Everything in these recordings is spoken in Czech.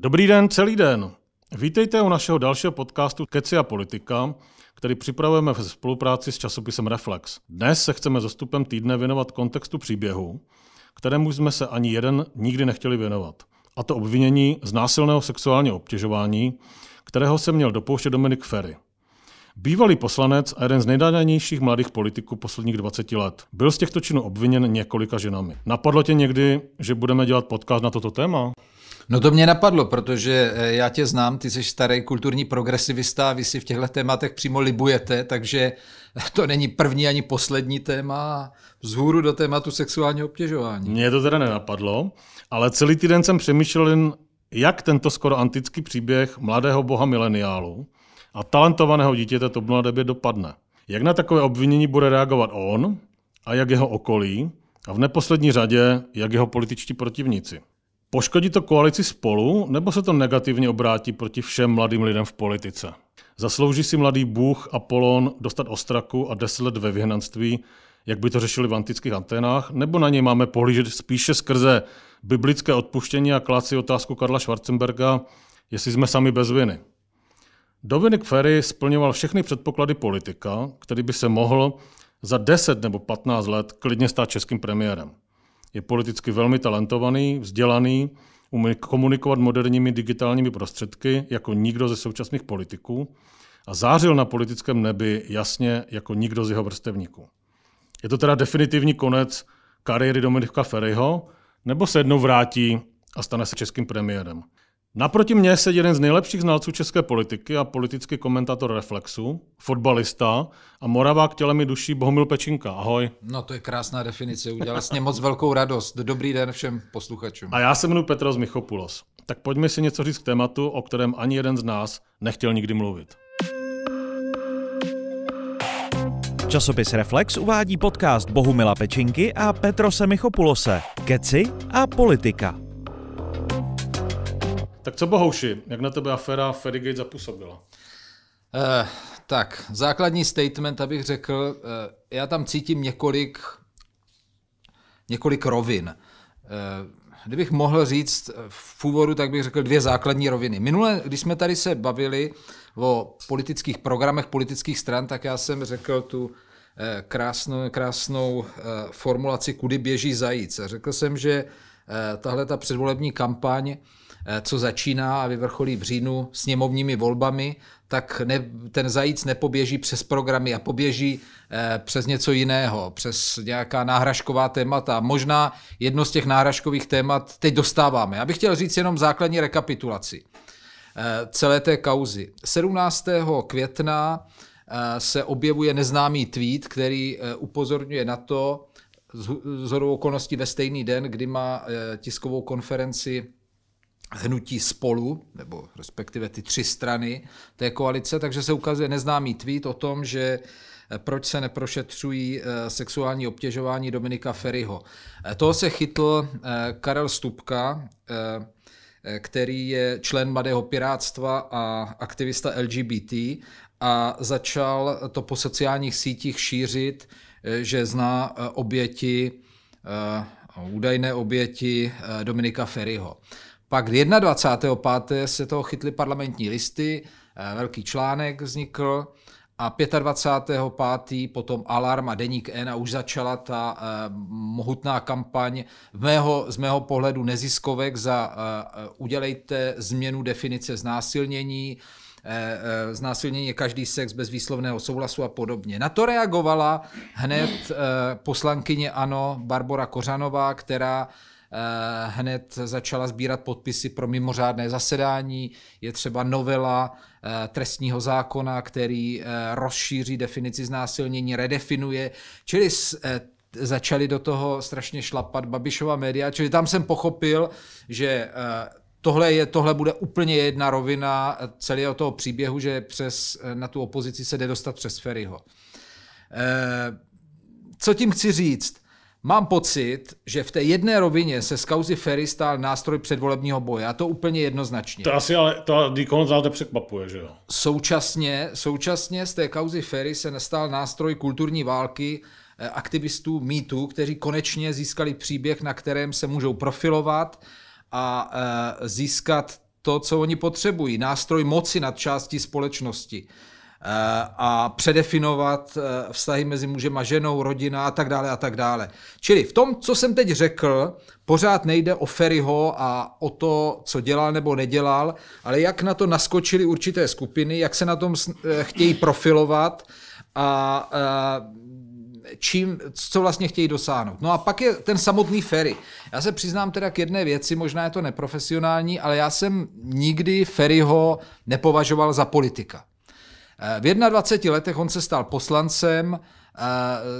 Dobrý den, celý den. Vítejte u našeho dalšího podcastu Kecy a politika, který připravujeme ve spolupráci s časopisem Reflex. Dnes se chceme s odstupem týdne věnovat kontextu příběhu, kterému jsme se ani jeden nikdy nechtěli věnovat. A to obvinění z násilného sexuálního obtěžování, kterého se měl dopouštět Dominik Feri. Bývalý poslanec a jeden z nejdanějších mladých politiků posledních 20 let. Byl z těchto činů obviněn několika ženami. Napadlo tě někdy, že budeme dělat podcast na toto téma? No to mě napadlo, protože já tě znám, ty jsi starý kulturní progresivista a vy si v těchto tématech přímo libujete, takže to není první ani poslední téma vzhůru do tématu sexuálního obtěžování. Mně to teda nenapadlo, ale celý týden jsem přemýšlel jen, jak tento skoro antický příběh mladého boha mileniálu a talentovaného dítěte TOP 09 dopadne. Jak na takové obvinění bude reagovat on a jak jeho okolí a v neposlední řadě jak jeho političtí protivníci. Poškodí to koalici Spolu, nebo se to negativně obrátí proti všem mladým lidem v politice? Zaslouží si mladý bůh Apolon dostat ostraku a 10 let ve vyhnanství, jak by to řešili v antických Aténách, nebo na něj máme pohlížet spíše skrze biblické odpuštění a klást si otázku Karla Schwarzenberga, jestli jsme sami bez viny? Dominik Feri splňoval všechny předpoklady politika, který by se mohl za 10 nebo 15 let klidně stát českým premiérem. Je politicky velmi talentovaný, vzdělaný, umí komunikovat moderními digitálními prostředky jako nikdo ze současných politiků a zářil na politickém nebi jasně jako nikdo z jeho vrstevníků. Je to teda definitivní konec kariéry Dominika Feriho, nebo se jednou vrátí a stane se českým premiérem? Naproti mně sedí jeden z nejlepších znalců české politiky a politický komentátor Reflexu, fotbalista a Moravák tělem i duší Bohumil Pečinka. Ahoj. No to je krásná definice, udělal jsi mě moc velkou radost. Dobrý den všem posluchačům. A já se jmenuji Petros Michopulos. Tak pojďme si něco říct k tématu, o kterém ani jeden z nás nechtěl nikdy mluvit. Časopis Reflex uvádí podcast Bohumila Pečinky a Petrose Michopulose. Kecy a politika. Tak co Bohouši, jak na tebe aféra Ferigate zapůsobila? Tak, základní statement, abych řekl, já tam cítím několik rovin. Kdybych mohl říct v úvodu, tak bych řekl dvě základní roviny. Minule, když jsme tady se bavili o politických programech, politických stran, tak já jsem řekl tu krásnou formulaci, kudy běží zajíc. Řekl jsem, že tahle ta předvolební kampaň, co začíná a vyvrcholí v říjnu sněmovními volbami, tak ten zajíc nepoběží přes programy a poběží přes něco jiného, přes nějaká náhražková témata. Možná jedno z těch náhražkových témat teď dostáváme. Já bych chtěl říct jenom základní rekapitulaci celé té kauzy. 17. května se objevuje neznámý tweet, který upozorňuje na to, shodou okolností ve stejný den, kdy má tiskovou konferenci hnutí Spolu, nebo respektive ty tři strany té koalice, takže se ukazuje neznámý tweet o tom, že proč se neprošetřují sexuální obtěžování Dominika Feriho. Toho se chytl Karel Stupka, který je člen Mladého pirátstva a aktivista LGBT a začal to po sociálních sítích šířit, že zná oběti, údajné oběti Dominika Feriho. Pak 21. 5. se toho chytly Parlamentní listy, velký článek vznikl a 25. 5. potom Alarm a Deník N a už začala ta mohutná kampaň z mého pohledu neziskovek za udělejte změnu definice znásilnění, znásilnění je každý sex bez výslovného souhlasu a podobně. Na to reagovala hned poslankyně ANO Barbora Kořanová, která hned začala sbírat podpisy pro mimořádné zasedání. Je třeba novela trestního zákona, který rozšíří definici znásilnění, redefinuje. Čili začali do toho strašně šlapat Babišova média. Čili tam jsem pochopil, že tohle bude úplně jedna rovina celého toho příběhu, že na tu opozici se jde dostat přes Feriho. Co tím chci říct? Mám pocit, že v té jedné rovině se z kauzy Feri stál nástroj předvolebního boje, a to úplně jednoznačně. To asi ale nikoho z nás nepřekvapuje, že jo? Současně z té kauzy Feri se nestal nástroj kulturní války aktivistů Me Too, kteří konečně získali příběh, na kterém se můžou profilovat a získat to, co oni potřebují, nástroj moci nad částí společnosti a předefinovat vztahy mezi mužem a ženou, rodina a tak dále a tak dále. Čili v tom, co jsem teď řekl, pořád nejde o Feriho a o to, co dělal nebo nedělal, ale jak na to naskočily určité skupiny, jak se na tom chtějí profilovat a čím, co vlastně chtějí dosáhnout. No a pak je ten samotný Feri. Já se přiznám teda k jedné věci, možná je to neprofesionální, ale já jsem nikdy Feriho nepovažoval za politika. V 21 letech on se stal poslancem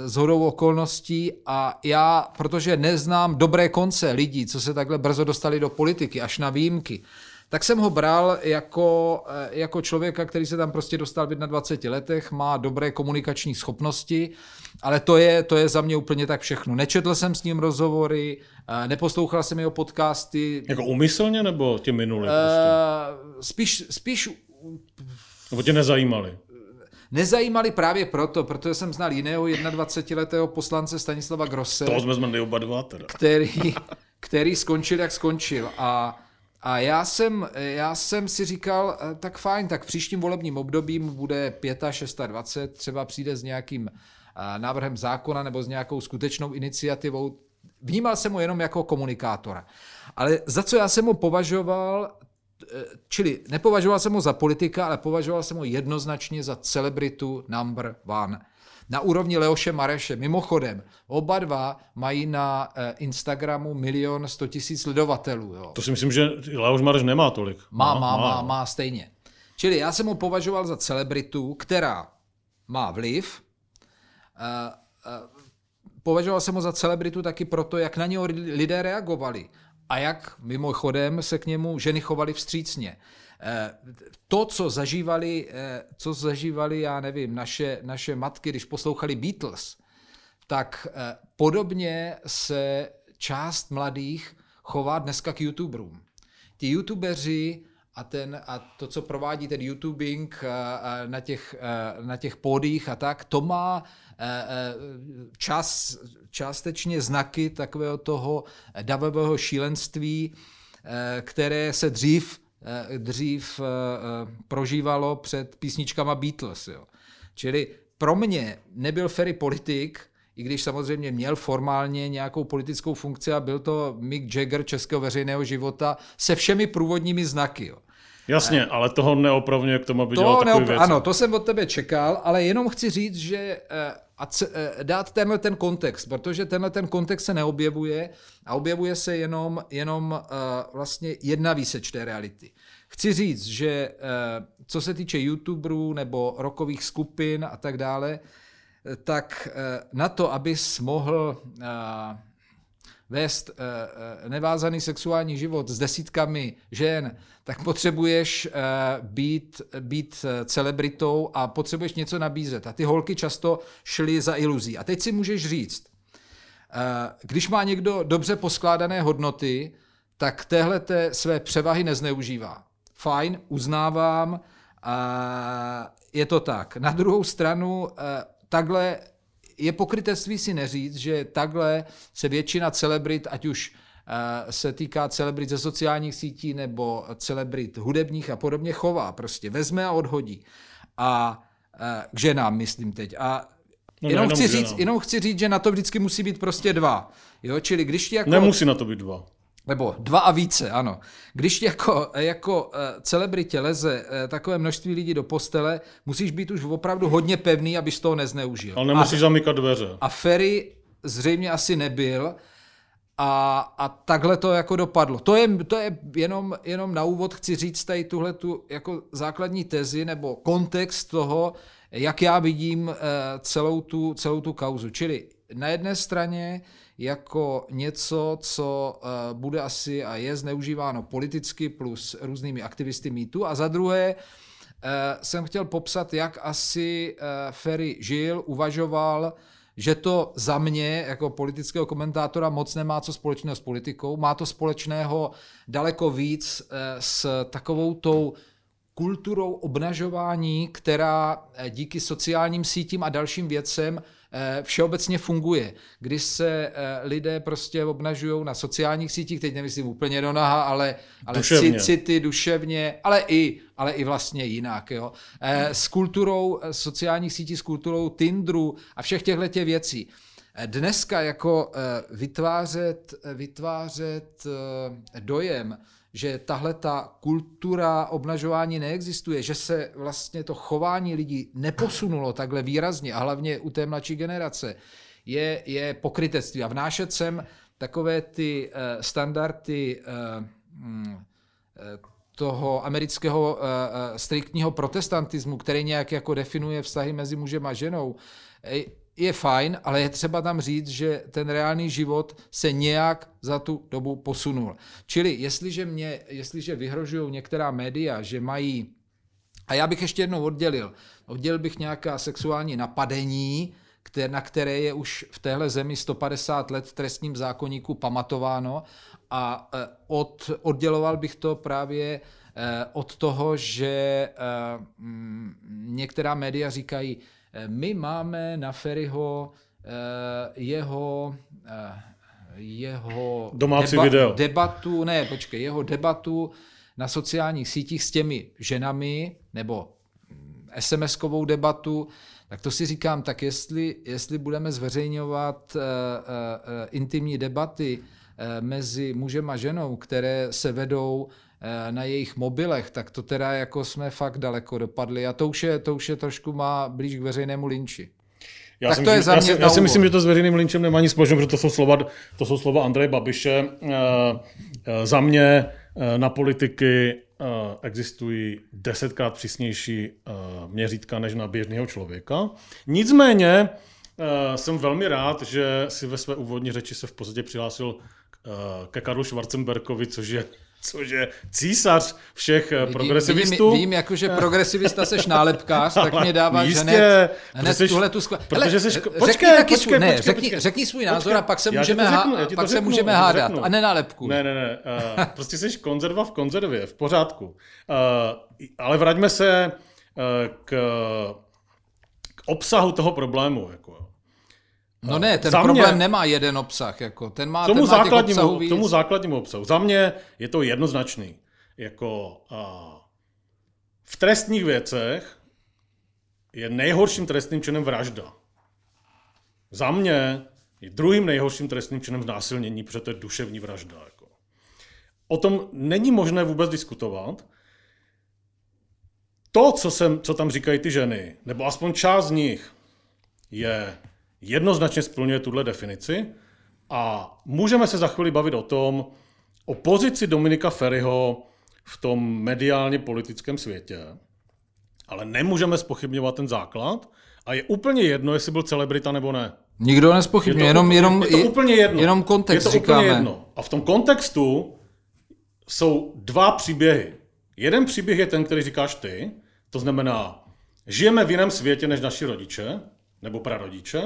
shodou okolností a já, protože neznám dobré konce lidí, co se takhle brzo dostali do politiky, až na výjimky, tak jsem ho bral jako člověka, který se tam prostě dostal v 21 letech, má dobré komunikační schopnosti, ale to je za mě úplně tak všechno. Nečetl jsem s ním rozhovory, neposlouchal jsem jeho podcasty. Jako úmyslně nebo tě minulý? Spíš... Nebo tě nezajímali? Nezajímali právě proto, protože jsem znal jiného 21-letého poslance Stanislava Grosse. Toho jsme znali oba dva teda. Který skončil, jak skončil. A já jsem si říkal, tak fajn, tak v příštím volebním období mu bude 25, 26, třeba přijde s nějakým návrhem zákona nebo s nějakou skutečnou iniciativou. Vnímal jsem ho jenom jako komunikátora. Ale za co já jsem ho považoval, čili nepovažoval jsem ho za politika, ale považoval jsem ho jednoznačně za celebritu number one. Na úrovni Leoše Mareše. Mimochodem, oba dva mají na Instagramu 1 100 000 sledovatelů. Jo. To si myslím, že Leoš Mareš nemá tolik. Má stejně. Čili já jsem ho považoval za celebritu, která má vliv. Považoval jsem ho za celebritu taky proto, jak na něho lidé reagovali. A jak mimochodem se k němu ženy chovaly vstřícně. To, co zažívali, já nevím, naše matky, když poslouchali Beatles, tak podobně se část mladých chová dneska k youtuberům. Ti youtubeři a to, co provádí ten YouTubing na těch pódiích a tak, to má částečně znaky takového toho davového šílenství, které se dřív prožívalo před písničkama Beatles. Jo. Čili pro mě nebyl Feri politik, i když samozřejmě měl formálně nějakou politickou funkci a byl to Mick Jagger českého veřejného života se všemi průvodními znaky. Jo. Jasně, ale toho neopravňuje k tomu, aby dělal takový věc. Ano, to jsem od tebe čekal, ale jenom chci říct, že dát tenhle ten kontext, protože tenhle ten kontext se neobjevuje a objevuje se jenom vlastně jedna výseč té reality. Chci říct, že co se týče youtuberů nebo rockových skupin a tak dále, tak na to, abys mohl vést nevázaný sexuální život s desítkami žen, tak potřebuješ být celebritou a potřebuješ něco nabízet. A ty holky často šly za iluzí. A teď si můžeš říct, když má někdo dobře poskládané hodnoty, tak téhleté své převahy nezneužívá. Fajn, uznávám, je to tak. Na druhou stranu takhle je pokrytectví si neříct, že takhle se většina celebrit, ať už se týká celebrit ze sociálních sítí nebo celebrit hudebních a podobně, chová. Prostě vezme a odhodí. A k ženám myslím teď. A jenom chci říct, že na to vždycky musí být prostě dva. Jo? Čili když jako... Nemusí na to být dva. Nebo dva a více, ano. Když jako celebritě leze takové množství lidí do postele, musíš být už opravdu hodně pevný, abys toho nezneužil. Ale nemusíš zamykat dveře. A Feri zřejmě asi nebyl a takhle to jako dopadlo. To je jenom na úvod chci říct tady tuhletu jako základní tezi nebo kontext toho, jak já vidím celou tu kauzu. Čili na jedné straně jako něco, co bude asi a je zneužíváno politicky plus různými aktivisty mýtu. A za druhé jsem chtěl popsat, jak asi Feri žil, uvažoval, že to za mě jako politického komentátora moc nemá co společného s politikou. Má to společného daleko víc s takovou tou kulturou obnažování, která díky sociálním sítím a dalším věcem všeobecně funguje. Když se lidé prostě obnažují na sociálních sítích, teď nemyslím úplně do naha, ale city, duševně, ale i vlastně jinak. Jo. S kulturou sociálních sítí, s kulturou Tinderu a všech těchto věcí. Dneska jako vytvářet dojem, že tahle ta kultura obnažování neexistuje, že se vlastně to chování lidí neposunulo takhle výrazně a hlavně u té mladší generace, je pokrytectví. A vnášet sem takové ty standardy toho amerického striktního protestantismu, který nějak jako definuje vztahy mezi mužem a ženou, je fajn, ale je třeba tam říct, že ten reálný život se nějak za tu dobu posunul. Čili jestliže vyhrožují některá média, že mají, a já bych ještě jednou oddělil bych nějaká sexuální napadení, na které je už v téhle zemi 150 let v trestním zákoníku pamatováno, a odděloval bych to právě od toho, že některá média říkají, my máme na Feriho jeho domácí video. Jeho debatu na sociálních sítích s těmi ženami, nebo SMS-kovou debatu, tak to si říkám, tak jestli budeme zveřejňovat intimní debaty mezi mužem a ženou, které se vedou na jejich mobilech, tak to teda jako jsme fakt daleko dopadli a to už je trošku má blíž k veřejnému lynči. Já si myslím, že to s veřejným lynčem nemá nic společného, protože to jsou slova Andreje Babiše. Za mě na politiky existují 10krát přísnější měřítka než na běžného člověka. Nicméně jsem velmi rád, že si ve své úvodní řeči se v podstatě přihlásil ke Karlu Schwarzenbergovi, což je císař všech progresivistů. Vím, jakože progresivista seš nálepkář, tak mě dáváš hned tuhletu skvěl. Řekni svůj názor a pak se můžeme hádat. A nenálepku. Ne. Prostě seš konzerva v konzervě, v pořádku. Ale vraťme se k obsahu toho problému. No ne, ten problém nemá jeden obsah. Jako. Ten má k tomu základnímu obsahu. Za mě je to jednoznačný. Jako, v trestních věcech je nejhorším trestným činem vražda. Za mě je druhým nejhorším trestným činem znásilnění, protože to je duševní vražda. Jako. O tom není možné vůbec diskutovat. To, co tam říkají ty ženy, nebo aspoň část z nich, jednoznačně splňuje tuhle definici a můžeme se za chvíli bavit o pozici Dominika Feriho v tom mediálně politickém světě, ale nemůžeme zpochybňovat ten základ a je úplně jedno, jestli byl celebrita nebo ne. Nikdo nezpochybňuje, jenom kontext je to říkáme. Úplně jedno. A v tom kontextu jsou dva příběhy. Jeden příběh je ten, který říkáš ty, to znamená, žijeme v jiném světě než naši rodiče nebo prarodiče.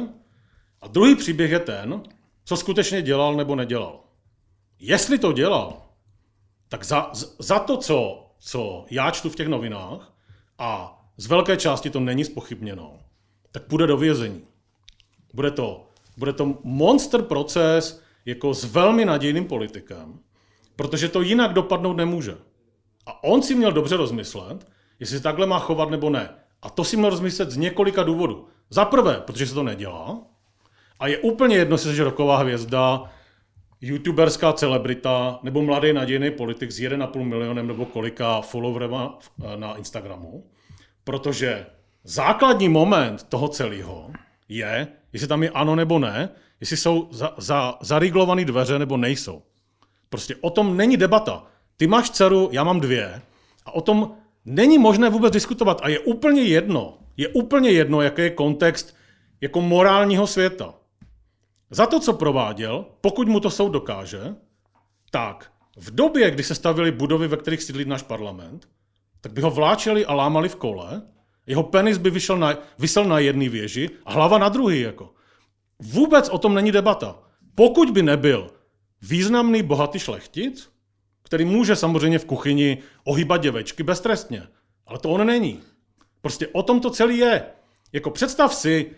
A druhý příběh je ten, co skutečně dělal nebo nedělal. Jestli to dělal, tak za to, co já čtu v těch novinách, a z velké části to není zpochybněno, tak půjde do vězení. Bude to monster proces jako s velmi nadějným politikem, protože to jinak dopadnout nemůže. A on si měl dobře rozmyslet, jestli se takhle má chovat nebo ne. A to si měl rozmyslet z několika důvodů. Za prvé, protože se to nedělá, a je úplně jedno, jestli jsi roková hvězda, youtuberská celebrita nebo mladý nadějný politik s 1,5 milionem nebo kolika followerama na Instagramu, protože základní moment toho celého je, jestli tam je ano nebo ne, jestli jsou zaryglované dveře nebo nejsou. Prostě o tom není debata. Ty máš dceru, já mám dvě a o tom není možné vůbec diskutovat a je úplně jedno, jaký je kontext jako morálního světa. Za to, co prováděl, pokud mu to soud dokáže, tak v době, kdy se stavěly budovy, ve kterých sídlí náš parlament, tak by ho vláčeli a lámali v kole, jeho penis by visel na jedné věži a hlava na druhý. Jako. Vůbec o tom není debata. Pokud by nebyl významný bohatý šlechtic, který může samozřejmě v kuchyni ohýbat děvečky beztrestně, ale to on není. Prostě o tom to celý je. Jako představ si,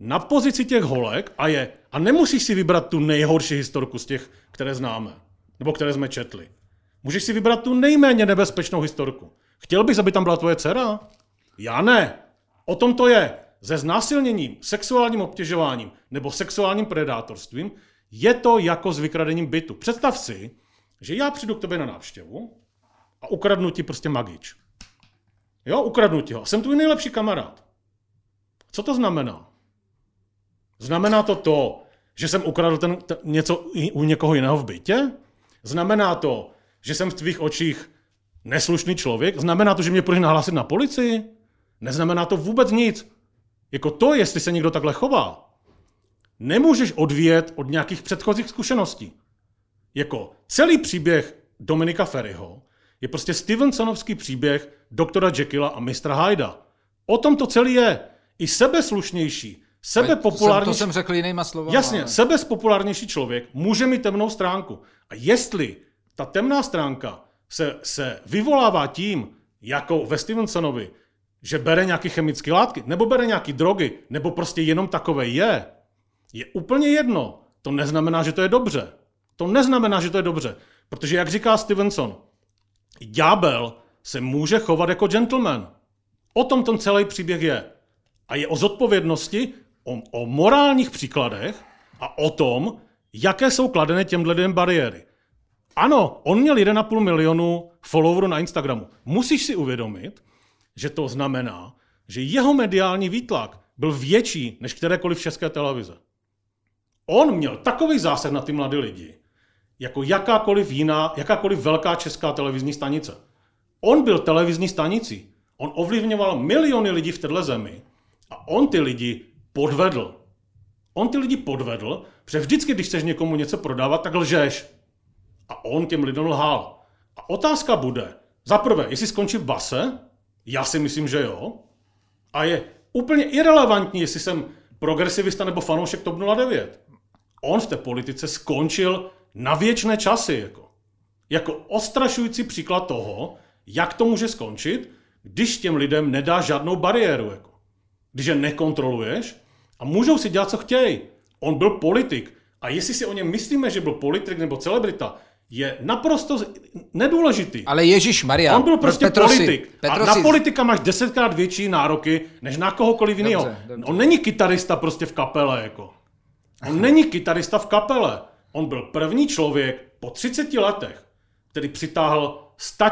na pozici těch holek a nemusíš si vybrat tu nejhorší historku z těch, které známe, nebo které jsme četli. Můžeš si vybrat tu nejméně nebezpečnou historku. Chtěl bys, aby tam byla tvoje dcera? Já ne. O tom to je. Se znásilněním, sexuálním obtěžováním nebo sexuálním predátorstvím je to jako s vykradením bytu. Představ si, že já přijdu k tobě na návštěvu a ukradnu ti prostě magič. Jo, ukradnu ti ho. Jsem tvůj nejlepší kamarád. Co to znamená? Znamená to to, že jsem ukradl něco u někoho jiného v bytě? Znamená to, že jsem v tvých očích neslušný člověk? Znamená to, že mě půjdeš nahlásit na policii? Neznamená to vůbec nic. Jako to, jestli se někdo takhle chová, nemůžeš odvíjet od nějakých předchozích zkušeností. Jako celý příběh Dominika Feriho je prostě Stevensonovský příběh doktora Jekyla a mistra Hyda. O tom to celý je. I sebeslušnější, sebepopulárnější... To jsem řekl jinýma slovama. Jasně, ale... sebepopulárnější člověk může mít temnou stránku. A jestli ta temná stránka se vyvolává tím, jako ve Stevensonovi, že bere nějaké chemické látky, nebo bere nějaké drogy, nebo prostě jenom takové je úplně jedno. To neznamená, že to je dobře. To neznamená, že to je dobře. Protože, jak říká Stevenson, ďábel se může chovat jako gentleman. O tom ten celý příběh je. A je o zodpovědnosti, o morálních příkladech a o tom, jaké jsou kladené těmhle lidem bariéry. Ano, on měl 1,5 milionu followerů na Instagramu. Musíš si uvědomit, že to znamená, že jeho mediální výtlak byl větší než kterékoliv české televize. On měl takový zásah na ty mladé lidi, jako jakákoliv velká česká televizní stanice. On byl televizní stanicí. On ovlivňoval miliony lidí v této zemi a on ty lidi podvedl. On ty lidi podvedl, protože vždycky, když chceš někomu něco prodávat, tak lžeš. A on těm lidem lhal. A otázka bude, za prvé, jestli skončí v base. Já si myslím, že jo. A je úplně irelevantní, jestli jsem progresivista nebo fanoušek TOP 09. On v té politice skončil na věčné časy. Jako odstrašující příklad toho, jak to může skončit, když těm lidem nedá žádnou bariéru. Když je nekontroluješ a můžou si dělat, co chtějí. On byl politik. A jestli si o něm myslíme, že byl politik nebo celebrita, je naprosto nedůležitý. Ale ježišmarja, on byl prostě politik. A na politika máš 10krát větší nároky než na kohokoliv jiného. On není kytarista prostě v kapele. On není kytarista v kapele. On byl první člověk po 30 letech, který přitáhl 100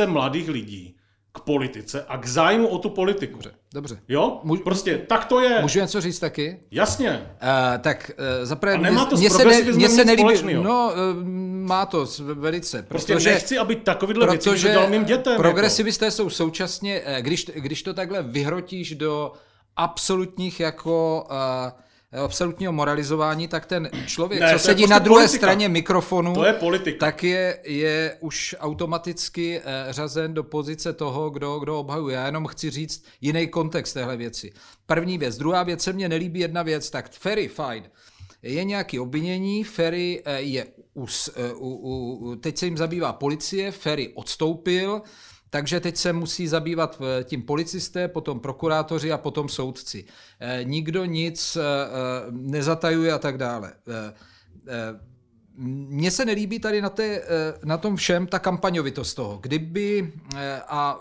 000 mladých lidí k politice a k zájmu o tu politiku. Dobře. Jo? Prostě tak to je. Můžu něco říct taky? Jasně. Zaprvé, mně se nelíbí. No, má to velice. Prostě nechci, aby takovýhle věci dal mým dětem. Progresivisté jsou současně, když to takhle vyhrotíš do absolutního moralizování, tak ten člověk, co sedí prostě na druhé straně mikrofonu, tak je už automaticky řazen do pozice toho, kdo obhajuje. Já jenom chci říct jiný kontext téhle věci. První věc. Druhá věc, se mně nelíbí jedna věc, tak Feri, fajn. Je nějaké obvinění, Feri je teď se jim zabývá policie, Feri odstoupil, takže teď se musí zabývat tím policisté, potom prokurátoři a potom soudci. Nikdo nic nezatajuje a tak dále. Mně se nelíbí tady na tom všem ta kampaňovitost toho. Kdyby a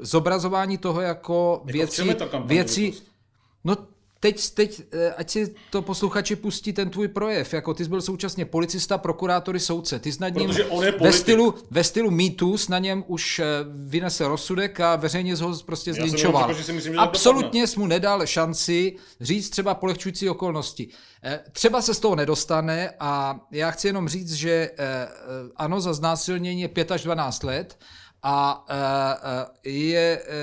zobrazování toho jako věcí... No teď, ať si to posluchači pustí ten tvůj projev, jako ty jsi byl současně policista, prokurátor, soudce, ty jsi nad ním ve stylu Me Too, na něm už vynesl rozsudek a veřejně ho prostě zlinčoval. Absolutně jsi mu nedal šanci říct třeba polehčující okolnosti. Třeba se z toho nedostane a já chci jenom říct, že ano, za znásilnění je 5 až 12 let, a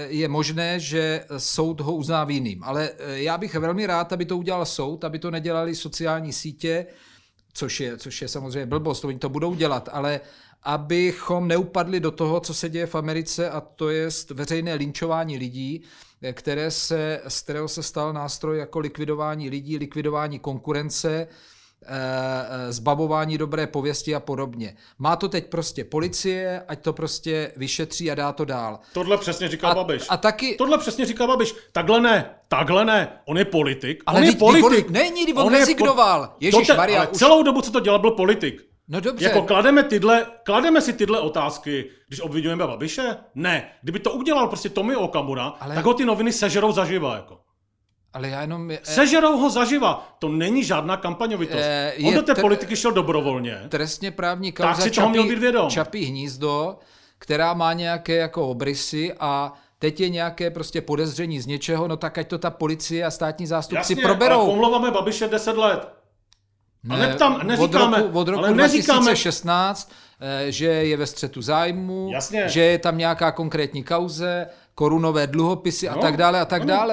je možné, že soud ho uzná vinným. Ale já bych velmi rád, aby to udělal soud, aby to nedělali sociální sítě, což je samozřejmě blbost, oni to budou dělat, ale abychom neupadli do toho, co se děje v Americe, a to je veřejné linčování lidí, z kterého se stal nástroj jako likvidování lidí, likvidování konkurence, zbavování dobré pověsti a podobně. Má to teď prostě policie, ať to prostě vyšetří a dá to dál. Tohle přesně říká Babiš. A taky... Tohle přesně říká Babiš. Takhle ne. Takhle ne, on je politik. Ale on je politik. Ne, nikdy on rezignoval. Ježišmarja, už... Celou dobu, co to dělal, byl politik. No dobře. Jako klademe si tyhle otázky, když obviňujeme Babiše? Ne. Kdyby to udělal prostě Tomio Okamura, ale... tak ho ty noviny sežerou zaživa, jako. Ale já jenom... Sežerou ho zaživa. To není žádná kampaňovitost. On do té politiky šel dobrovolně. Trestně právní kauza Čapí hnízdo, která má nějaké jako obrysy a teď je nějaké prostě podezření z něčeho, no tak ať to ta policie a státní zástupci jasně, proberou. Jasně, ale pomlouváme Babiše 10 let. Ne, ale tam neříkáme, od roku 2016, že je ve střetu zájmu, jasně, že je tam nějaká konkrétní kauze, korunové dluhopisy no, a tak dále.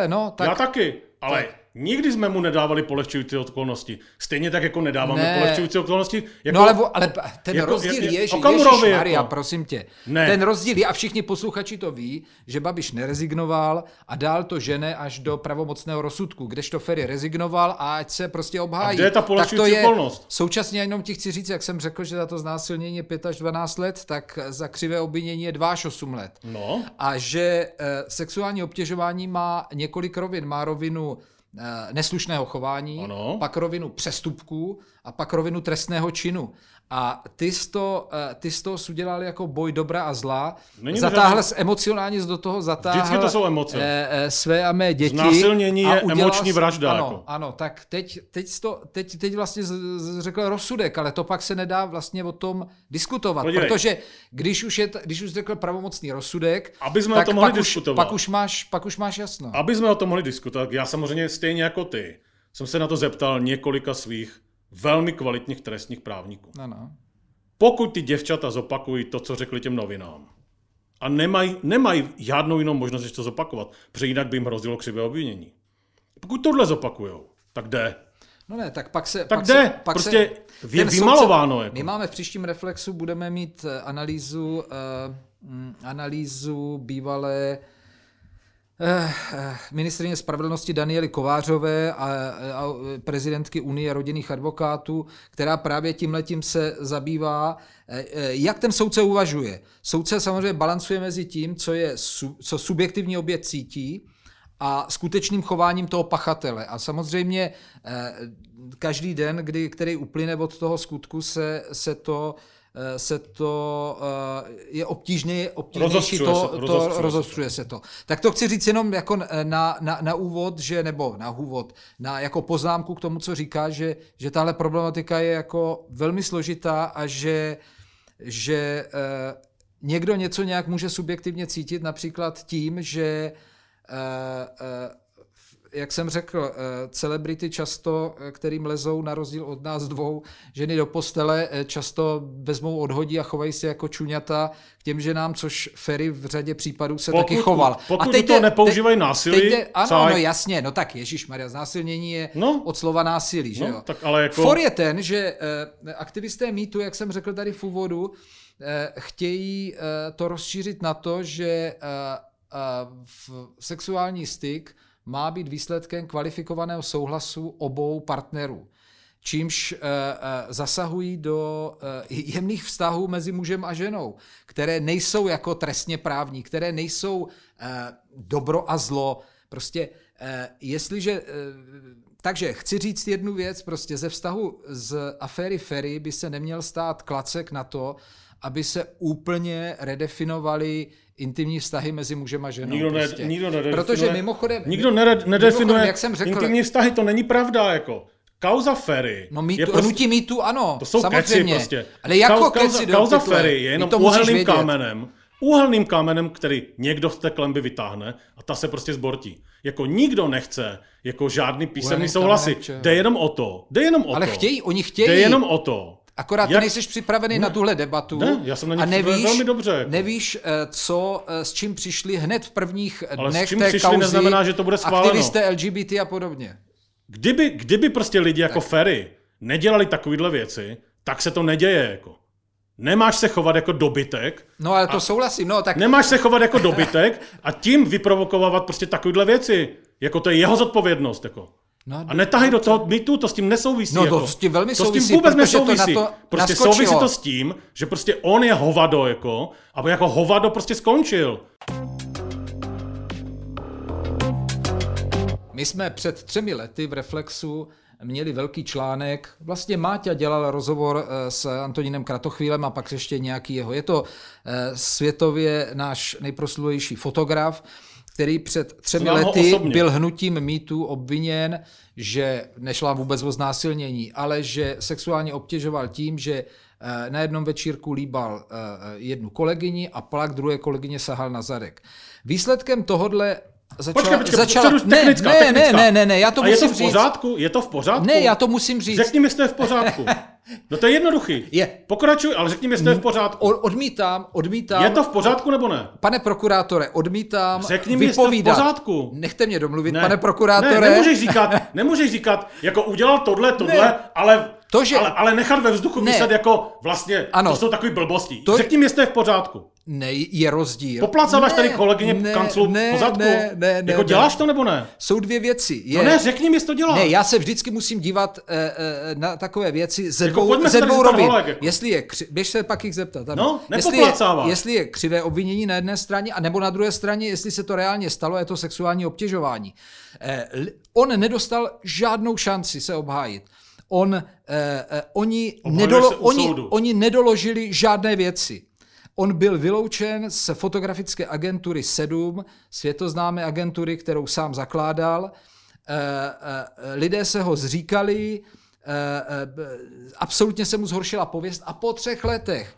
No, tak, já taky, ale tak. Nikdy jsme mu nedávali polehčující okolnosti. Stejně tak jako nedáváme polehčující okolnosti. Jako, no ale ten jako, rozdíl je, že Ježišmarja, prosím tě. Ne. Ten rozdíl je, a všichni posluchači to ví, že Babiš nerezignoval a dál to žene až do pravomocného rozsudku, kdežto Feri rezignoval a ať se prostě obhájí. A kde je ta polehčující okolnost? Současně jenom ti chci říct, jak jsem řekl, že za to znásilnění je 5 až 12 let, tak za křivé obvinění je 2 až 8 let. No. A že sexuální obtěžování má několik rovin. Má rovinu neslušného chování, ano, pak rovinu přestupků a pak rovinu trestného činu. A ty jsi to udělal jako boj dobra a zla. Zatáhl jsi emocionálně do toho, vždycky to jsou emoce. Své a mé děti. Znásilnění je emoční vražda. Ano, jako. Ano, tak teď vlastně řekl rozsudek, ale to pak se nedá vlastně o tom diskutovat. Podívej. Protože když už řekl pravomocný rozsudek, aby jsme tak o tom mohli diskutovat. Pak už máš jasno. Aby jsme o tom mohli diskutovat, já samozřejmě stejně jako ty jsem se na to zeptal několika svých velmi kvalitních trestních právníků. Ano. Pokud ty děvčata zopakují to, co řekli těm novinám a nemají žádnou jinou možnost, než to zopakovat, protože jinak by jim hrozilo křivé obvinění. Pokud tohle zopakujou, tak jde. No ne, tak pak se... Prostě je vymalováno. Jako. My máme v příštím Reflexu, budeme mít analýzu bývalé ministryně spravedlnosti Daniely Kovářové a prezidentky Unie rodinných advokátů, která právě tímhletím se zabývá, jak ten soudce uvažuje. Soudce samozřejmě balancuje mezi tím, co subjektivní oběť cítí a skutečným chováním toho pachatele. A samozřejmě každý den, který uplyne od toho skutku, se to je obtížnější, rozostřuje se to. Tak to chci říct jenom jako na úvod, že jako poznámku k tomu, co říká, že tahle problematika je jako velmi složitá a že někdo něco nějak může subjektivně cítit, například tím, že jak jsem řekl, celebrity často, kterým lezou, na rozdíl od nás dvou, ženy do postele, často vezmou odhodí a chovají se jako čuňata k těm ženám, což Feri v řadě případů se taky choval. Pokud to nepoužívají násilí. Ano, no jasně, no tak ježišmarja, znásilnění je od slova násilí. Že jo? Tak ale jako... For je ten, že aktivisté MeToo, jak jsem řekl tady v úvodu, chtějí to rozšířit na to, že v sexuální styk má být výsledkem kvalifikovaného souhlasu obou partnerů, čímž zasahují do jemných vztahů mezi mužem a ženou, které nejsou jako trestně právní, které nejsou dobro a zlo. Prostě jestliže... Takže chci říct jednu věc, prostě ze vztahu z aféry Feri by se neměl stát klacek na to, aby se úplně redefinovaly intimní vztahy mezi mužem a ženou. Nikdo neredefinuje intimní vztahy, to není pravda, jako. Kauza Feri. No mýtu, prostě, mýtu, ano, to jsou samozřejmě. Keci prostě. Ale jako keci kauza Feri je jenom úhelným kamenem, který někdo z té klemby vytáhne a ta se prostě zbortí. Jako nikdo nechce, jako žádný písemný souhlasy. Jde jenom o to. Ale chtějí, oni chtějí. Jde jenom o to. Akorát ty nejseš připravený na tuhle debatu nevíš, s čím přišli hned v prvních dnech té kauzy, neznamená, že to bude schváleno. Aktivisté LGBT a podobně. Kdyby prostě lidi jako Feri nedělali takovýhle věci, tak se to neděje. Jako. Nemáš se chovat jako dobytek. No ale to souhlasím. No, tak... Nemáš se chovat jako dobytek a tím vyprovokovávat prostě takovýhle věci. Jako to je jeho zodpovědnost. Jako. No, a netahaj do toho mitu, to s tím nesouvisí. No to jako. S tím velmi souvisí. To s tím vůbec nesouvisí. To prostě naskočilo. Souvisí to s tím, že prostě on je hovado, jako, a jako hovado prostě skončil. My jsme před 3 lety v Reflexu měli velký článek. Vlastně Máťa dělal rozhovor s Antonínem Kratochvílem a pak ještě nějaký jeho. Je to světově náš nejproslulejší fotograf, který před 3 lety byl hnutím mýtů obviněn, že nešla vůbec o znásilnění, ale že sexuálně obtěžoval tím, že na jednom večírku líbal jednu kolegyni a pak druhé kolegyně sahal na zadek. Výsledkem tohodle začala... Ne, já to musím říct. A je to v pořádku? Je to v pořádku? Ne, já to musím říct. Řekni mi, jestli je v pořádku. No to je jednoduchý. Je. Pokračuj, ale řekni mi, jestli je v pořádku. Odmítám. Je to v pořádku nebo ne? Pane prokurátore, odmítám. Řekni mi, jestli je v pořádku. Nechte mě domluvit, ne. Pane prokurátore. Ne, nemůžeš říkat, jako udělal tohle, ale... To, že... ale nechat ve vzduchu myslet jako vlastně, ano, to jsou takový blbosti. To... Řekni mi, jestli je v pořádku. Ne, je rozdíl. Poplacáváš tady kolegyně v kanclu po zadku? Ne, jako děláš to nebo ne? Jsou dvě věci. Je... No ne, řekni mi, jestli to děláš. Ne, já se vždycky musím dívat na takové věci ze dvou rovin. Jako. Jestli je běž se pak jich zeptat. Ano. No, nepoplácáváš. Jestli je křivé obvinění na jedné straně, a nebo na druhé straně, jestli se to reálně stalo, je to sexuální obtěžování. On nedostal žádnou šanci se obhájit. Oni nedoložili žádné věci. On byl vyloučen z fotografické agentury 7, světoznámé agentury, kterou sám zakládal. Lidé se ho zříkali, absolutně se mu zhoršila pověst a po 3 letech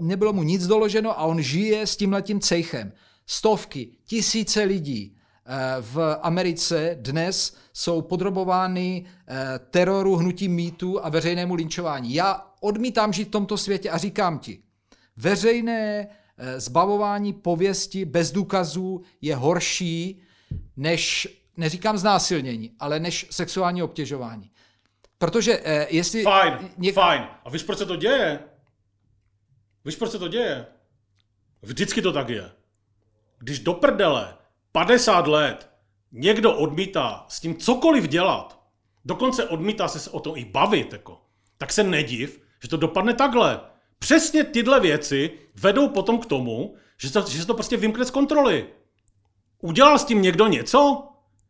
nebylo mu nic doloženo a on žije s tímhletím cejchem. Stovky, tisíce lidí v Americe dnes jsou podrobovány teroru, hnutí mýtu a veřejnému linčování. Já odmítám žít v tomto světě a říkám ti, veřejné zbavování pověsti bez důkazů je horší než, neříkám znásilnění, ale než sexuální obtěžování. Protože jestli... Fajn. A víš, proč se to děje? Vždycky to tak je. Když do prdele 50 let někdo odmítá s tím cokoliv dělat, dokonce odmítá se o tom i bavit, jako, tak se nediv, že to dopadne takhle. Přesně tyhle věci vedou potom k tomu, že se to prostě vymkne z kontroly. Udělal s tím někdo něco?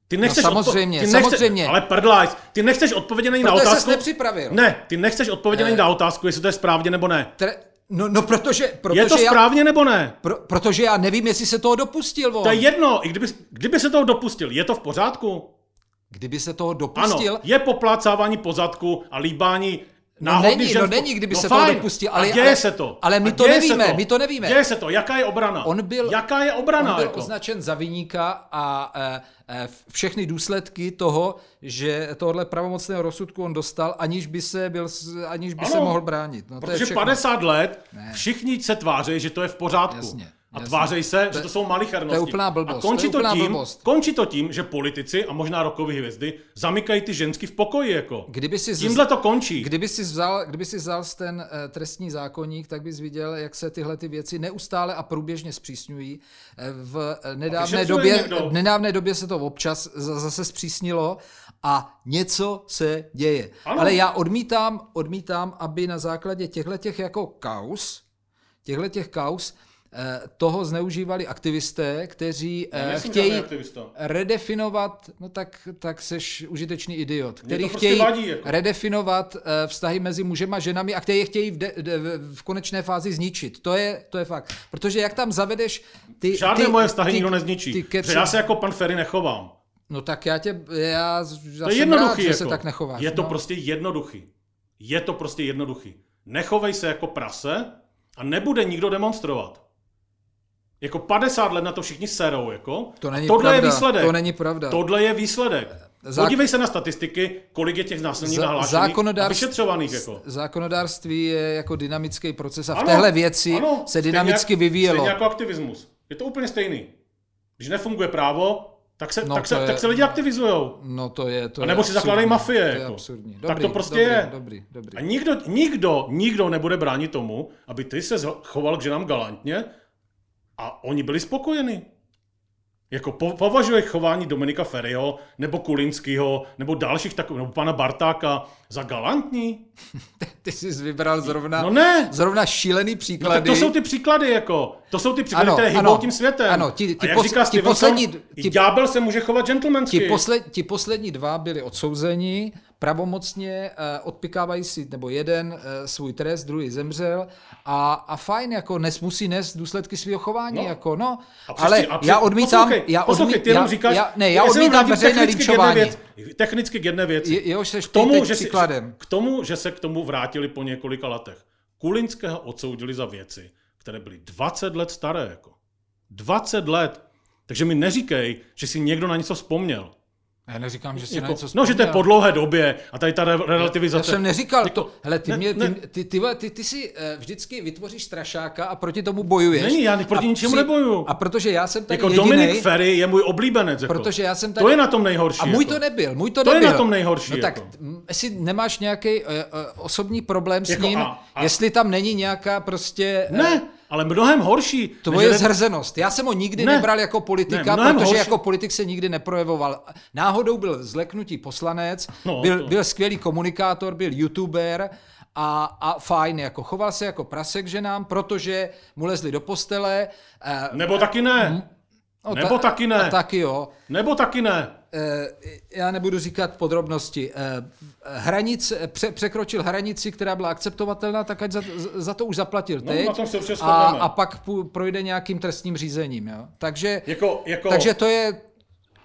Ty nechceš samozřejmě. Ale prdlajs, ty nechceš odpovědět na otázku. Jsi nepřipravil. Ne, ty nechceš odpovědět na otázku, jestli to je správně nebo ne. No, protože je to správně nebo ne? Protože já nevím, jestli se toho dopustil. On. To je jedno, i kdyby se toho dopustil, je to v pořádku? Kdyby se toho dopustil? Ano, je poplácávání po zadku a líbání náhodný ženskou. No není, kdyby se toho dopustil. Ale děje se to. Ale my to nevíme. Děje se to, jaká je obrana? On byl jako označen za viníka a všechny důsledky toho, že tohle pravomocného rozsudku on dostal, aniž by se mohl bránit. No, protože 50 let všichni se tváří, že to je v pořádku. Jasně. Tváří se, že to jsou malichernosti. To je úplná blbost. A končí to tím, že politici a možná rockové hvězdy zamykají ty žensky v pokoji. Jako. Tímhle to končí. Kdyby si vzal ten trestní zákoník, tak bys viděl, jak se tyhle ty věci neustále a průběžně zpřísňují. V nedávné době se to občas zase zpřísnilo a něco se děje. Ano. Ale já odmítám, aby na základě těchto kauz toho zneužívali aktivisté, kteří chtějí redefinovat, tak seš užitečný idiot, který chtějí redefinovat vztahy mezi mužem a ženami a kteří je chtějí v konečné fázi zničit. To je fakt. Protože jak tam zavedeš ty... Žádné moje vztahy nikdo nezničí. Já se jako pan Feri nechovám. No tak já jsem rád, že se tak nechováš. Je to prostě jednoduchý. Nechovej se jako prase a nebude nikdo demonstrovat. Jako 50 let na to všichni serou, jako. To není pravda. Tohle je výsledek. Podívej se na statistiky, kolik je těch násilných nahlášených a vyšetřovaných, jako. Zákonodárství je jako dynamický proces a v téhle věci se dynamicky vyvíjelo. Stejně jako aktivismus. Je to úplně stejný. Když nefunguje právo, tak se lidi aktivizujou. No to je. A nebo si zakládají mafie. To je jako. Absurdní. Tak to prostě je. Dobrý. A nikdo nebude bránit tomu, aby ty se choval k ženám galantně a oni byli spokojeni. Jako považuje chování Dominika Feriho, nebo Kulinského, nebo dalších takových, nebo pana Bartáka za galantní? Ty jsi vybral zrovna, no ne. Zrovna šílený příklady. No to jsou ty příklady, jako. To jsou ty příklady, ano, které hýbou tím světem. Ano, ti ďábel se může chovat gentlemansky. Ti poslední dva byli odsouzeni, pravomocně odpikávají si, nebo jeden svůj trest, druhý zemřel a fajn, jako musí nést důsledky svého chování, no. Jako no. Já odmítám, já odmítám veřejné linčování. Technicky k jedné věci. K tomu, že se k tomu vrátili po několika letech. Kulinského odsoudili za věci, které byly 20 let staré. Jako. 20 let. Takže mi neříkej, že si někdo na něco vzpomněl. Já neříkám, že si jako, na něco vzpomněl. No, že to je po dlouhé době a tady ta relativizace. Já jsem neříkal jako, to. Hele, ty si vždycky vytvoříš strašáka a proti tomu bojuješ. Není, já proti ničemu nebojuju. A protože já jsem tady jako jedinej. Dominik Feri je můj oblíbenec. Jako. Protože já jsem tady, to je na tom nejhorší. A můj jako. To nebyl. Můj to nebyl. Je na tom nejhorší. No tak, jestli nemáš nějaký osobní problém s ním, jestli tam není nějaká prostě... Ne. Ale mnohem horší. Tvoje zhrzenost. Já jsem ho nikdy nebral jako politika, protože horší. Jako politik se nikdy neprojevoval. Náhodou byl zleknutý poslanec, byl skvělý komunikátor, byl youtuber a fajn, jako choval se jako prasek ženám, protože mu lezli do postele. Nebo taky ne. Nebo taky ne. Taky jo. Nebo taky ne. Já nebudu říkat podrobnosti. Překročil hranici, která byla akceptovatelná, tak ať za to už zaplatil teď. No, a pak projde nějakým trestním řízením. Jo? Takže, takže to je...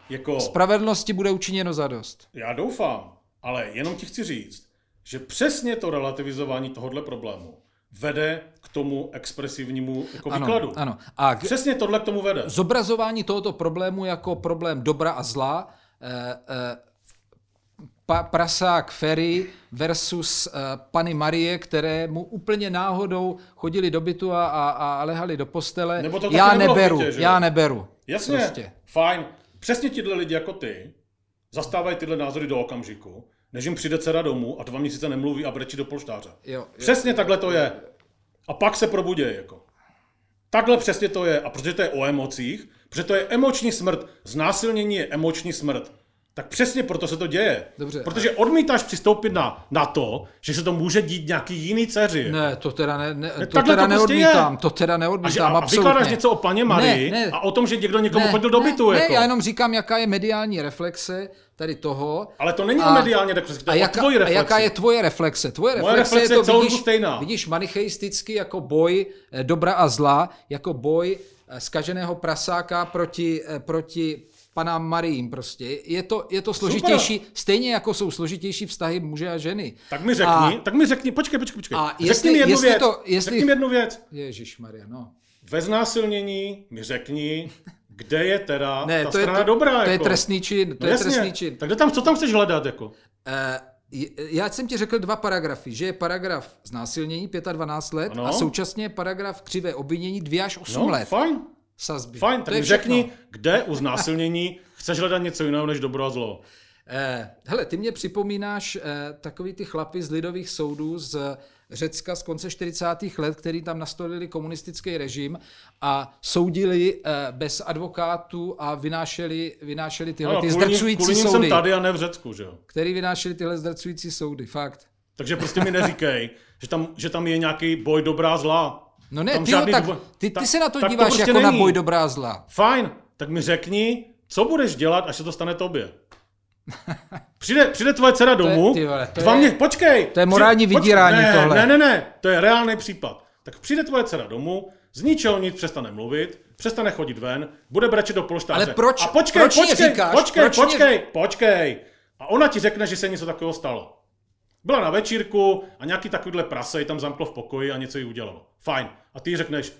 Jako, spravedlnosti bude učiněno zadost. Já doufám, ale jenom ti chci říct, že přesně to relativizování tohohle problému vede k tomu expresivnímu jako výkladu. Ano. A přesně tohle k tomu vede. Zobrazování tohoto problému jako problém dobra a zla, prasák Feri versus Panny Marie, které mu úplně náhodou chodili do bytu a lehali do postele. Já neberu. Jasně, prostě. Fajn. Přesně tihle lidi jako ty zastávají tyhle názory do okamžiku, než jim přijde dcera domů a 2 měsíce nemluví a brečí do polštáře. Přesně takhle to je. A pak se probudí. Jako. Takhle přesně to je. A protože to je o emocích, protože to je emoční smrt, znásilnění je emoční smrt, tak přesně proto se to děje. Dobře, protože odmítáš přistoupit na to, že se to může dít nějaký jiný dceři. Ne, to teda, neodmítám. To teda neodmítám, absolutně. A vykládáš něco o paně Marii a o tom, že někdo někomu chodil do bytu. Ne, jako. Já jenom říkám, jaká je mediální reflexe tady toho. Ale to není mediálně reflexe, to je tvoje reflexe. A jaká je tvoje reflexe? Moje reflexe je to, vidíš manicheisticky jako boj dobra a zla, jako boj zkaženého prasáka proti Pana Marijím prostě. Je to složitější, super. Stejně jako jsou složitější vztahy muže a ženy. Tak mi řekni, počkej. Řekni mi jednu věc. Ježišmarja, no. Ve znásilnění mi řekni, kde je teda ta strana dobrá. To je trestný čin. Tak co tam chceš hledat? Jako? Já jsem ti řekl 2 paragrafy, že je paragraf znásilnění 25 let a současně paragraf křivé obvinění 2 až 8 let. Fajn. Sazby. Fajn, tak řekni, kde u znásilnění chceš hledat něco jiného než dobro a zlo. Hele, ty mě připomínáš takový ty chlapy z lidových soudů z Řecka z konce 40. let, který tam nastolili komunistický režim a soudili bez advokátů a vynášeli tyhle ty zdrcující soudy. Jsem tady a ne v Řecku, že jo? Který vynášeli tyhle zdrcující soudy, fakt. Takže prostě mi neříkej, že tam je nějaký boj dobrá zla. No ne, ty se na to díváš to prostě jako není. Na boj dobrá zla. Fajn, tak mi řekni, co budeš dělat, až se to stane tobě. Přijde tvoje dcera domů, počkej. To je morální vydírání tohle. Ne, to je reálný případ. Tak přijde tvoje dcera domů, z ničeho nic přestane mluvit, přestane chodit ven, bude brečet do polštáře. Ale proč? A počkej. A ona ti řekne, že se něco takového stalo. Byla na večírku a nějaký takovýhle prase ji tam zamklo v pokoji a něco jí udělalo. Fajn. A ty řekneš,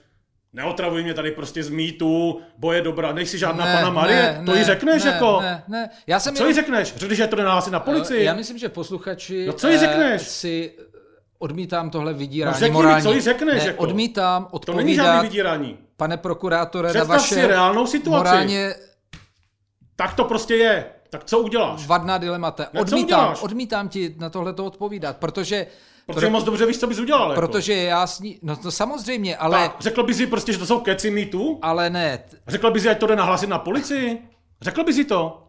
neotravuj mě tady prostě z mýtů, boje dobrá, nejsi žádná Panna Marie, to jí řekneš jako? Ne. Co jí řekneš? Řekneš, že to nenahlásit na policii? Já myslím, že posluchači si odmítám tohle vydírání morální. Co jí řekneš? Jako? Odmítám odpovídat. To není žádný vydírání. Pane prokurátore, představ na vaše si reálnou situaci. Morálně... Tak to prostě je. Tak co uděláš? Vadná dilemata. Odmítám ti na tohle to odpovídat, protože Protože moc dobře víš, co bys udělal. Protože jako. No to samozřejmě, ale... Tak, řekl bys jí prostě, že to jsou keci mýtu? Ale ne. Řekl bys jí, ať to jde nahlásit na policii? Řekl bys jí to?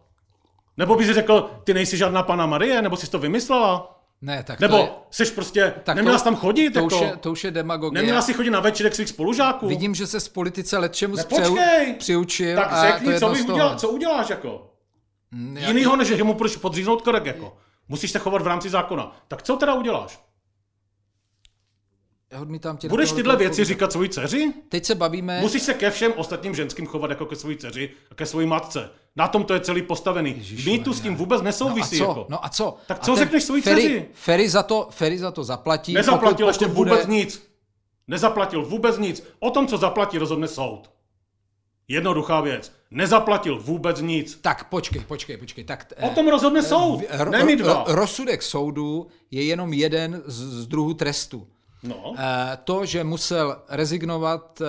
Nebo bys jí řekl, ty nejsi žádná Panna Marie, nebo jsi to vymyslela? Ne, tak nebo jsi prostě, neměla jsi tam chodit, to už je demagogie. Neměla jsi chodit na večerek svých spolužáků. Vidím, že se z politice lecčemu přiučil. Tak řekni, co uděláš jako. Jinýho, než mu budeš podříznout krk jako. Musíš se chovat v rámci zákona. Tak co teda uděláš? Budeš tyhle věci říkat svojí dceři? Teď se bavíme. Musíš se ke všem ostatním ženským chovat jako ke svojí dceři a ke svojí matce. Na tom to je celý postavený. My tu s tím vůbec nesouvisí. No a co? Jako. No a co? Tak co řekneš svojí dceři? Feri za to zaplatí. Nezaplatil ještě vůbec nic. Nezaplatil vůbec nic. O tom, co zaplatí, rozhodne soud. Jednoduchá věc. Nezaplatil vůbec nic. Tak počkej. Tak, o tom rozhodne soud. Ne my dva. Rozsudek soudu je jenom jeden z druhů trestu. No. To, že musel rezignovat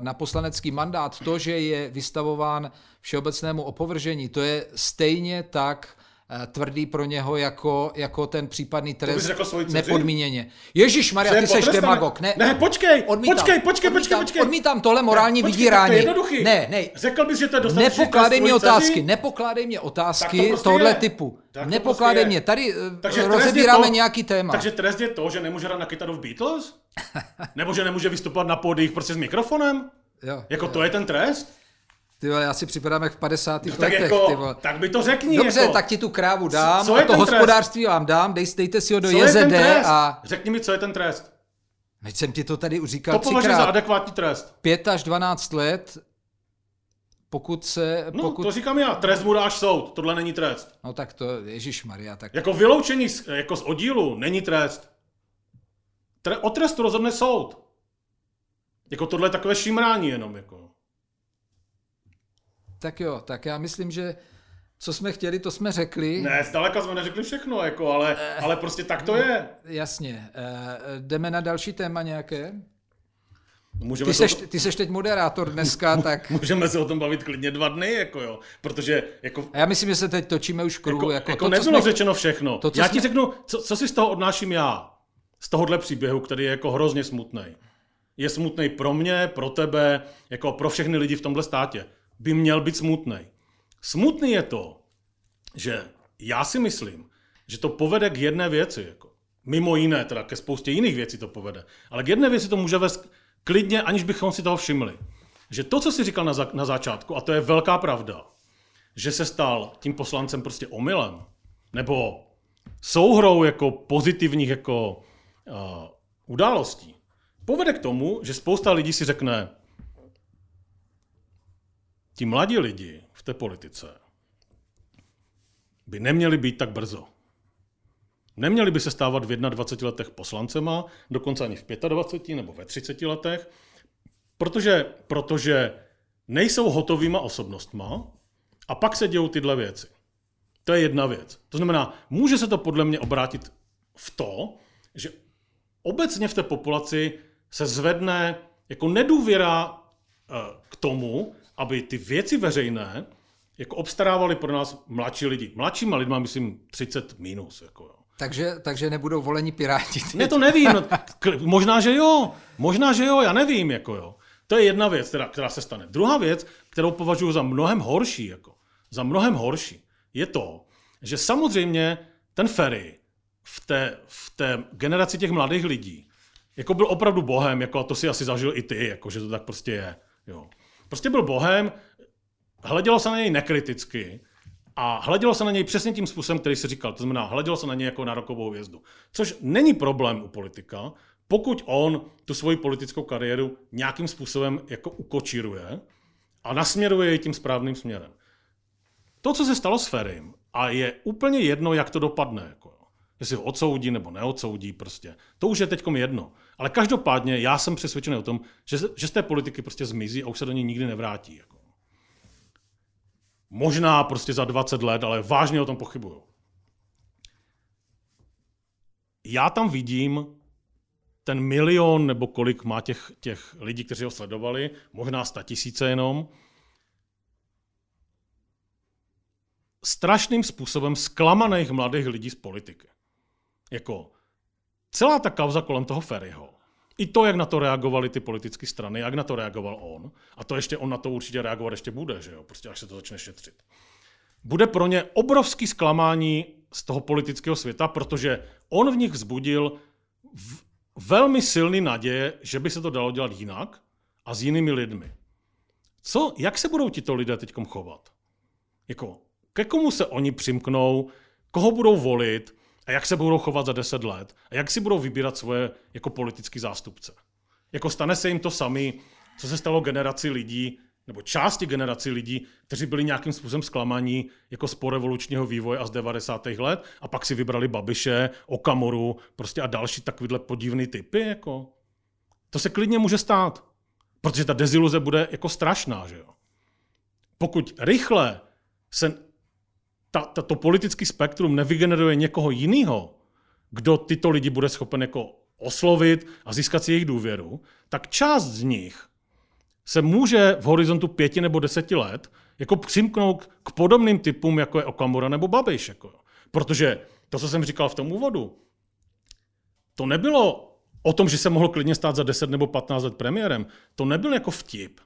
na poslanecký mandát, to, že je vystavován všeobecnému opovržení, to je stejně tak tvrdý pro něho jako ten případný trest nepodmíněně. Ježišmarja, ty seš demagog. Ne, počkej. Odmítám tohle morální vydírání. Ne. Řekl bys, že to je dostatečný. Nepokládej mě otázky prostě tohle typu. Nepokládej mě. Tady rozebíráme nějaký téma. Takže trest je to, že nemůže hrát na kytaru v Beatles? Nebo že nemůže vystupovat na pódiích prostě s mikrofonem? Jako to je ten trest? Ty vole, já si připadám jak v 50. letech. Jako, tak by to řekni. Dobře, jako. Tak ti tu krávu dám, a to hospodářství vám dám, dejte si ho do JZD a... Řekni mi, co je ten trest. Než jsem ti to tady už říkal třikrát. To považuji za adekvátní trest. 5 až 12 let, pokud... to říkám já, trest mu dáš soud, tohle není trest. No tak to, ježišmarja, tak... Jako vyloučení z oddílu není trest. O trestu rozhodne soud. Jako tohle je takové šimrání jenom, jako... Tak jo, tak já myslím, že co jsme chtěli, to jsme řekli. Ne, zdaleka jsme neřekli všechno, jako, ale prostě tak to je. Jasně. Jdeme na další téma nějaké. Ty seš teď moderátor dneska, tak... Můžeme se o tom bavit klidně 2 dny, jako jo, protože... Jako, a já myslím, že se teď točíme už kruhu. Jako to, nebylo řečeno všechno. Řeknu, co si z toho odnáším já, z tohohle příběhu, který je jako hrozně smutný. Je smutný pro mě, pro tebe, jako pro všechny lidi v tomhle státě. By měl být smutný. Smutný je to, že já si myslím, že to povede k jedné věci. Jako. Mimo jiné, teda ke spoustě jiných věcí to povede. Ale k jedné věci to může vést klidně, aniž bychom si toho všimli. Že to, co jsi říkal na začátku, a to je velká pravda, že se stal tím poslancem prostě omylem, nebo souhrou jako pozitivních jako, událostí, povede k tomu, že spousta lidí si řekne, ti mladí lidi v té politice by neměli být tak brzo. Neměli by se stávat v 21 letech poslancema, dokonce ani v 25 nebo ve 30 letech, protože nejsou hotovýma osobnostma a pak se dějou tyhle věci. To je jedna věc. To znamená, může se to podle mě obrátit v to, že obecně v té populaci se zvedne jako nedůvěra k tomu, aby ty věci veřejné jako obstarávaly pro nás mladší lidi. Mladšíma lidma, myslím, 30 minus. Jako, jo. Takže nebudou voleni piráti. Ne, to nevím. No, možná, že jo, já nevím. Jako, jo. To je jedna věc, která se stane. Druhá věc, kterou považuji za mnohem horší, je to, že samozřejmě ten Feri v té generaci těch mladých lidí jako byl opravdu bohem, jako, a to si asi zažil i ty, jako, že to tak prostě je. Jo. Prostě byl bohem, hledělo se na něj nekriticky a hledělo se na něj přesně tím způsobem, který jsi říkal. To znamená, hledělo se na něj jako na rokovou hvězdu. Což není problém u politika, pokud on tu svoji politickou kariéru nějakým způsobem jako ukočíruje a nasměruje ji tím správným směrem. To, co se stalo s Ferim, a je úplně jedno, jak to dopadne. Jako, jestli ho odsoudí nebo neodsoudí, prostě. To už je teďkom jedno. Ale každopádně já jsem přesvědčený o tom, že z té politiky prostě zmizí a už se do ní nikdy nevrátí. Jako. Možná prostě za 20 let, ale vážně o tom pochybuju. Já tam vidím ten 1 milion, nebo kolik má těch lidí, kteří ho sledovali, možná 100 000 jenom, strašným způsobem zklamaných mladých lidí z politiky. Jako Celá ta kauza kolem toho Feriho, i to, jak na to reagovaly ty politické strany, jak na to reagoval on, a to ještě on na to určitě reagovat ještě bude, že jo, prostě až se to začne šetřit, bude pro ně obrovský zklamání z toho politického světa, protože on v nich vzbudil velmi silný naděje, že by se to dalo dělat jinak a s jinými lidmi. Jak se budou tito lidé teď chovat? Jako, ke komu se oni přimknou, koho budou volit a jak se budou chovat za 10 let a jak si budou vybírat svoje jako politický zástupce? Jako stane se jim to sami, co se stalo generaci lidí, nebo části generací lidí, kteří byli nějakým způsobem zklamaní jako z porevolučního vývoje a z 90. let a pak si vybrali Babiše, Okamuru prostě a další takovýhle podivný typy. Jako. To se klidně může stát, protože ta deziluze bude jako strašná. Že jo? Pokud rychle se to politický spektrum nevygeneruje někoho jiného, kdo tyto lidi bude schopen jako oslovit a získat si jejich důvěru, tak část z nich se může v horizontu 5 nebo 10 let jako přimknout k podobným typům, jako je Okamura nebo Babiš. Jako. Protože to, co jsem říkal v tom úvodu, to nebylo o tom, že se mohl klidně stát za 10 nebo 15 let premiérem. To nebyl jako vtip.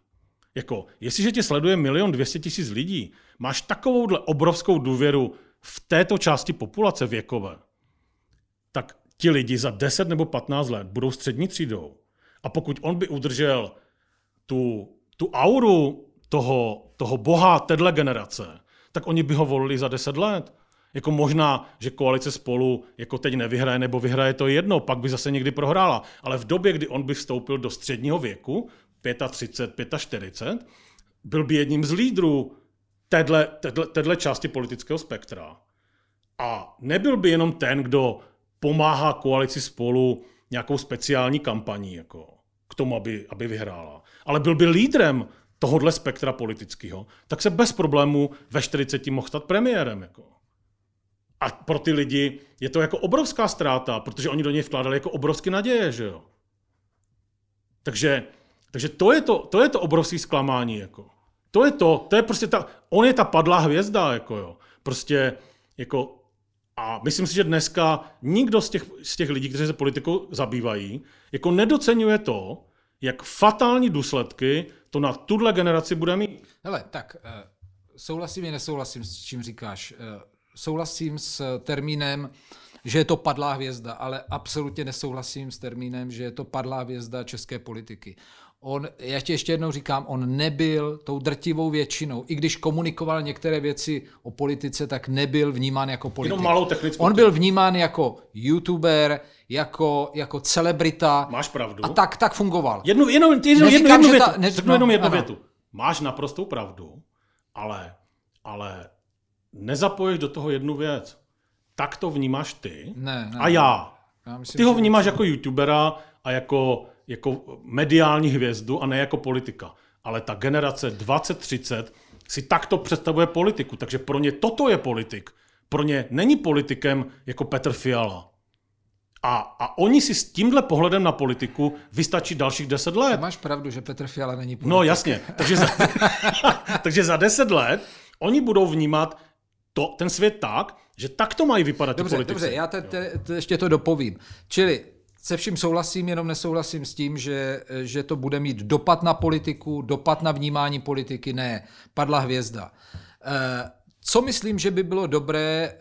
Jako, jestliže tě sleduje 1 200 000 lidí, máš takovouhle obrovskou důvěru v této části populace věkové, tak ti lidi za 10 nebo 15 let budou střední třídou. A pokud on by udržel tu auru toho boha téhle generace, tak oni by ho volili za 10 let. Jako možná, že koalice Spolu jako teď nevyhraje, nebo vyhraje to jedno, pak by zase někdy prohrála. Ale v době, kdy on by vstoupil do středního věku, 35, 45, byl by jedním z lídrů téhle části politického spektra. A nebyl by jenom ten, kdo pomáhá koalici Spolu nějakou speciální kampaní jako k tomu, aby vyhrála. Ale byl by lídrem tohohle spektra politického, tak se bez problému ve 40 mohl stát premiérem. Jako. A pro ty lidi je to jako obrovská ztráta, protože oni do něj vkládali jako obrovské naděje. Že jo? Takže to je to obrovské zklamání. Jako. To je prostě on je ta padlá hvězda. Jako, jo. Prostě, jako, a myslím si, že dneska nikdo z těch lidí, kteří se politikou zabývají, jako nedoceňuje to, jak fatální důsledky to na tuhle generaci bude mít. Hele, tak souhlasím i nesouhlasím s čím říkáš. Souhlasím s termínem, že je to padlá hvězda, ale absolutně nesouhlasím s termínem, že je to padlá hvězda české politiky. Já ti ještě jednou říkám, on nebyl tou drtivou většinou. I když komunikoval některé věci o politice, tak nebyl vnímán jako politik. Jenom malou technickou. On byl vnímán jako youtuber, jako celebrita. Máš pravdu. A tak fungoval. Řeknu jenom jednu větu. Máš naprostou pravdu, ale nezapojíš do toho jednu věc. Tak to vnímáš ty ne. Já myslím, ty ho vnímáš jako youtubera a jako mediální hvězdu a ne jako politika. Ale ta generace 20-30 si takto představuje politiku, takže pro ně toto je politik. Pro ně není politikem jako Petr Fiala. A oni si s tímhle pohledem na politiku vystačí dalších 10 let. A máš pravdu, že Petr Fiala není politik. No jasně, takže za 10 let oni budou vnímat ten svět tak, že takto mají vypadat ty politici. Dobře, já ještě to dopovím. Čili se vším souhlasím, jenom nesouhlasím s tím, že to bude mít dopad na politiku, dopad na vnímání politiky. Ne, padla hvězda. Co myslím, že by bylo dobré,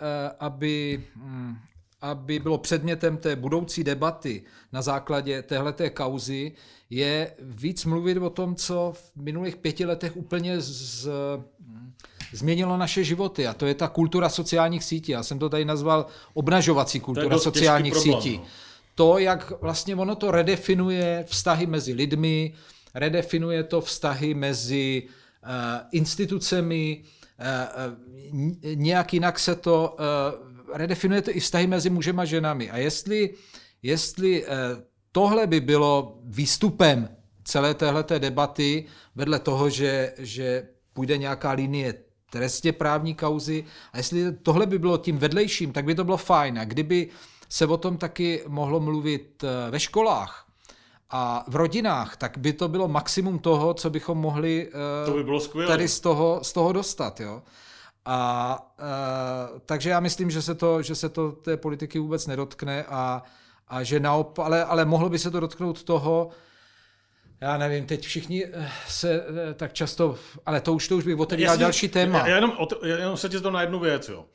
aby bylo předmětem té budoucí debaty na základě téhleté kauzy, je víc mluvit o tom, co v minulých 5 letech úplně změnilo naše životy, a to je ta kultura sociálních sítí. Já jsem to tady nazval obnažovací kultura sociálních sítí. To, jak vlastně ono to redefinuje vztahy mezi lidmi, redefinuje to vztahy mezi institucemi, nějak jinak se to redefinuje to i vztahy mezi mužem a ženami. A jestli tohle by bylo výstupem celé téhleté debaty, vedle toho, že půjde nějaká linie trestně právní kauzy, a jestli tohle by bylo tím vedlejším, tak by to bylo fajn. A kdyby se o tom taky mohlo mluvit ve školách a v rodinách, tak by to bylo maximum toho, co bychom mohli tady z toho dostat. Jo? Takže já myslím, že se to té politiky vůbec nedotkne, a A že naopak, ale mohlo by se to dotknout toho, já nevím, teď všichni se tak často, ale to už bych otevřel další téma. Já jenom se tě zdám na jednu věc, jo.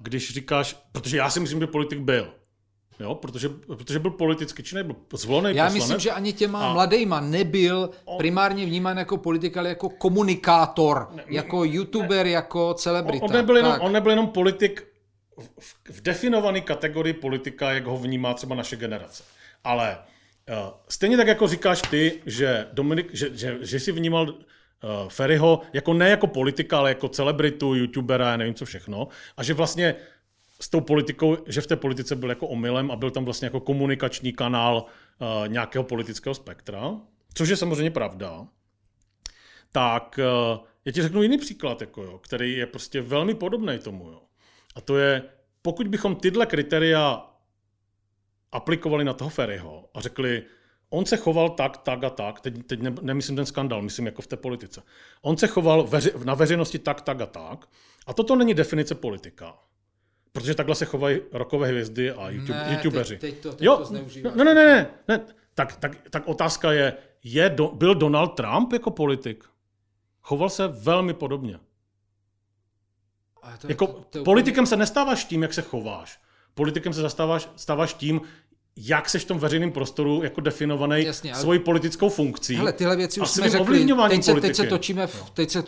Když říkáš, protože já si myslím, že politik byl. Jo, protože byl politicky či nebyl zvolený poslanec. Já myslím, že ani těma mladejma nebyl primárně vnímán jako politik, ale jako komunikátor, jako youtuber, jako celebrita. On nebyl jenom politik v definované kategorii politika, jak ho vnímá třeba naše generace. Ale stejně tak, jako říkáš ty, že Dominik, že si vnímal Feriho jako ne jako politika, ale jako celebritu, youtubera, nevím co všechno. A že vlastně s tou politikou, že v té politice byl jako omylem a byl tam vlastně jako komunikační kanál nějakého politického spektra, což je samozřejmě pravda. Tak já ti řeknu jiný příklad, jako jo, který je prostě velmi podobný tomu. Jo. A to je, pokud bychom tyhle kritéria aplikovali na toho Feriho a řekli, on se choval tak a tak, teď nemyslím ten skandal, myslím jako v té politice. On se choval na veřejnosti tak a tak a toto není definice politika. Protože takhle se chovají rockové hvězdy a youtubeři. Teď to zneužíváš. Ne. Tak otázka je byl Donald Trump jako politik? Choval se velmi podobně. To politikem úplně se nestáváš tím, jak se chováš. Politikem se stáváš tím, jak seš v tom veřejném prostoru jako definovaný svojí politickou funkcí. Hele, tyhle věci už jsme řekli. Teď už se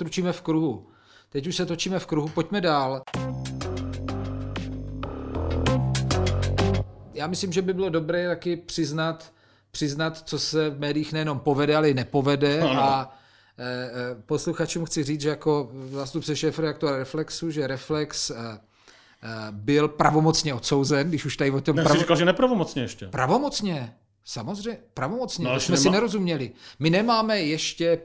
točíme v kruhu. Pojďme dál. Já myslím, že by bylo dobré taky přiznat, co se v médiích nejenom povede, ale i nepovede. Ano. A posluchačům chci říct, že jako zástupce šéfredaktora Reflexu, že Reflex byl pravomocně odsouzen, když už tady o tom... Já si říkal, že nepravomocně ještě. Pravomocně, samozřejmě, pravomocně, no, si nerozuměli. My nemáme ještě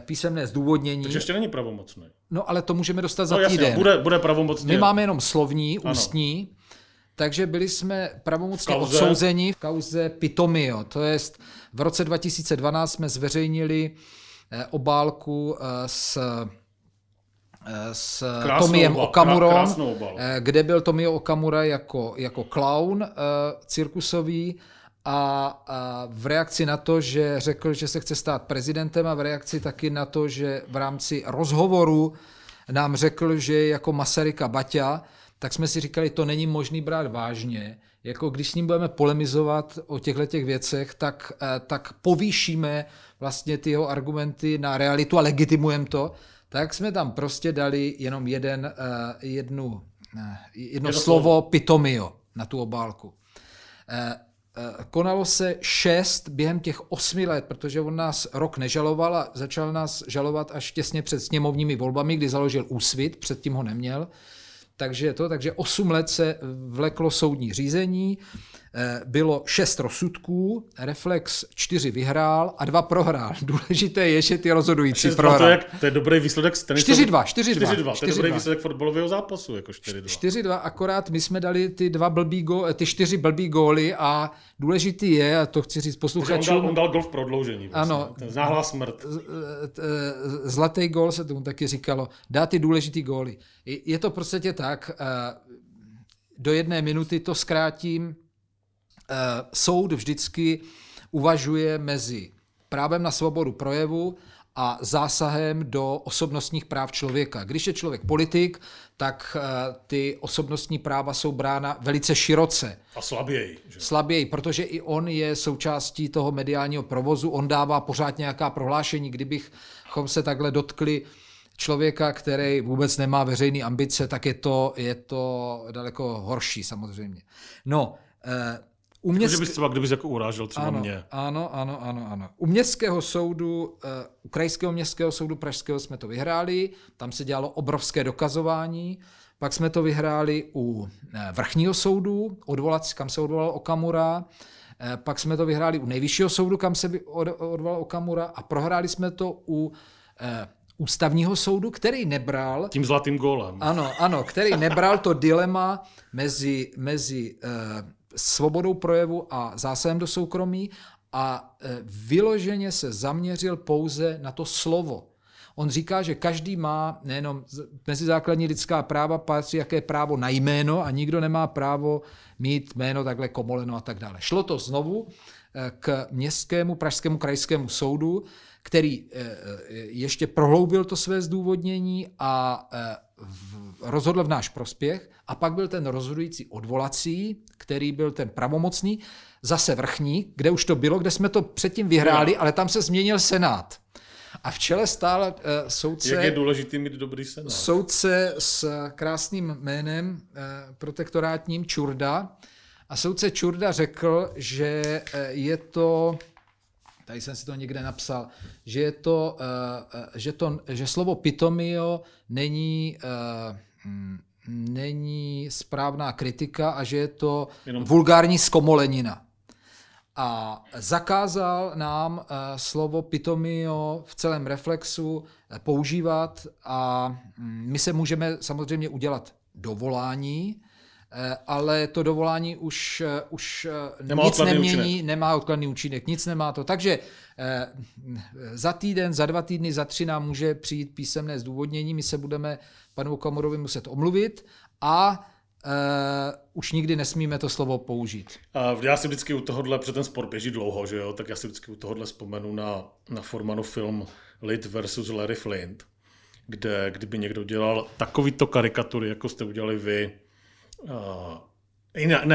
písemné zdůvodnění. Takže ještě není pravomocný. No ale to můžeme dostat za týden. Jasně, bude pravomocně. My máme jenom slovní, ústní. Takže byli jsme pravomocně odsouzeni v kauze Pitomio. To jest v roce 2012 jsme zveřejnili obálku s Tomiem Okamurou, kde byl Tomio Okamura jako klaun cirkusový a v reakci na to, že řekl, že se chce stát prezidentem a v reakci taky na to, že v rámci rozhovoru nám řekl, že je jako Masaryka Baťa, tak jsme si říkali, to není možný brát vážně. Jako když s ním budeme polemizovat o těchto věcech, tak povýšíme vlastně ty jeho argumenty na realitu a legitimujeme to. Tak jsme tam prostě dali jenom jedno slovo Pitomio na tu obálku. Konalo se 6 během těch 8 let, protože on nás rok nežaloval a začal nás žalovat až těsně před sněmovními volbami, kdy založil Úsvit, předtím ho neměl. Takže 8 let se vleklo soudní řízení, bylo 6 rozsudků, Reflex 4 vyhrál a 2 prohrál. Důležité je, že ty rozhodující prohrál. To je dobrý výsledek z tenisu. 4-2. To je dobrý výsledek fotbalového zápasu, jako 4-2. 4-2, akorát my jsme dali ty 4 blbý góly a důležitý je, a to chci říct posluchačům. On dal gól v prodloužení. Vlastně. Ano. Náhlá smrt. Zlatý gól se tomu taky říkalo. Dá ty důležitý góly. Je to prostě tak, do 1 minuty to zkrátím. Soud vždycky uvažuje mezi právem na svobodu projevu a zásahem do osobnostních práv člověka. Když je člověk politik, tak ty osobnostní práva jsou brána velice široce. A slaběji. Že? Slaběji, protože i on je součástí toho mediálního provozu, on dává pořád nějaká prohlášení. Kdybychom se takhle dotkli člověka, který vůbec nemá veřejné ambice, tak je to daleko horší samozřejmě. No, takže bys třeba, kdybys jako urážel třeba mě. Ano. U městského soudu, Krajského městského soudu pražského jsme to vyhráli, tam se dělalo obrovské dokazování, pak jsme to vyhráli u vrchního soudu, kam se odvolal Okamura, pak jsme to vyhráli u nejvyššího soudu, kam se odvolal Okamura a prohráli jsme to u ústavního soudu, který nebral... Tím zlatým gólem. Ano, který nebral to dilema mezi svobodou projevu a zásahem do soukromí a vyloženě se zaměřil pouze na to slovo. On říká, že každý má nejenom mezi základní lidská práva patří jaké právo na jméno a nikdo nemá právo mít jméno takhle komoleno a tak dále. Šlo to znovu k městskému pražskému krajskému soudu, který ještě prohloubil to své zdůvodnění a rozhodl v náš prospěch. A pak byl ten rozhodující odvolací, který byl ten pravomocný, zase vrchní, kde už to bylo, kde jsme to předtím vyhráli, ale tam se změnil senát. A v čele stál soudce... Jak je důležitý mít dobrý senát? Soudce s krásným jménem protektorátním Čurda. A soudce Čurda řekl, že je to... Tady jsem si to někde napsal, že je to, že slovo pitomio není správná kritika a že je to jenom vulgární zkomolenina. A zakázal nám slovo pitomio v celém Reflexu používat a my se můžeme samozřejmě udělat dovolání, ale to dovolání už nic nemění, nemá odkladný účinek, nic nemá to. Takže za týden, za 2 týdny, za 3 nám může přijít písemné zdůvodnění, my se budeme panu Okamurovi muset omluvit a už nikdy nesmíme to slovo použít. Já si vždycky u tohohle, protože ten spor běží dlouho, že jo? Tak já si vždycky u tohohle vzpomenu na Formanův film Lid versus Larry Flint, kde kdyby někdo dělal takovýto karikatury, jako jste udělali vy,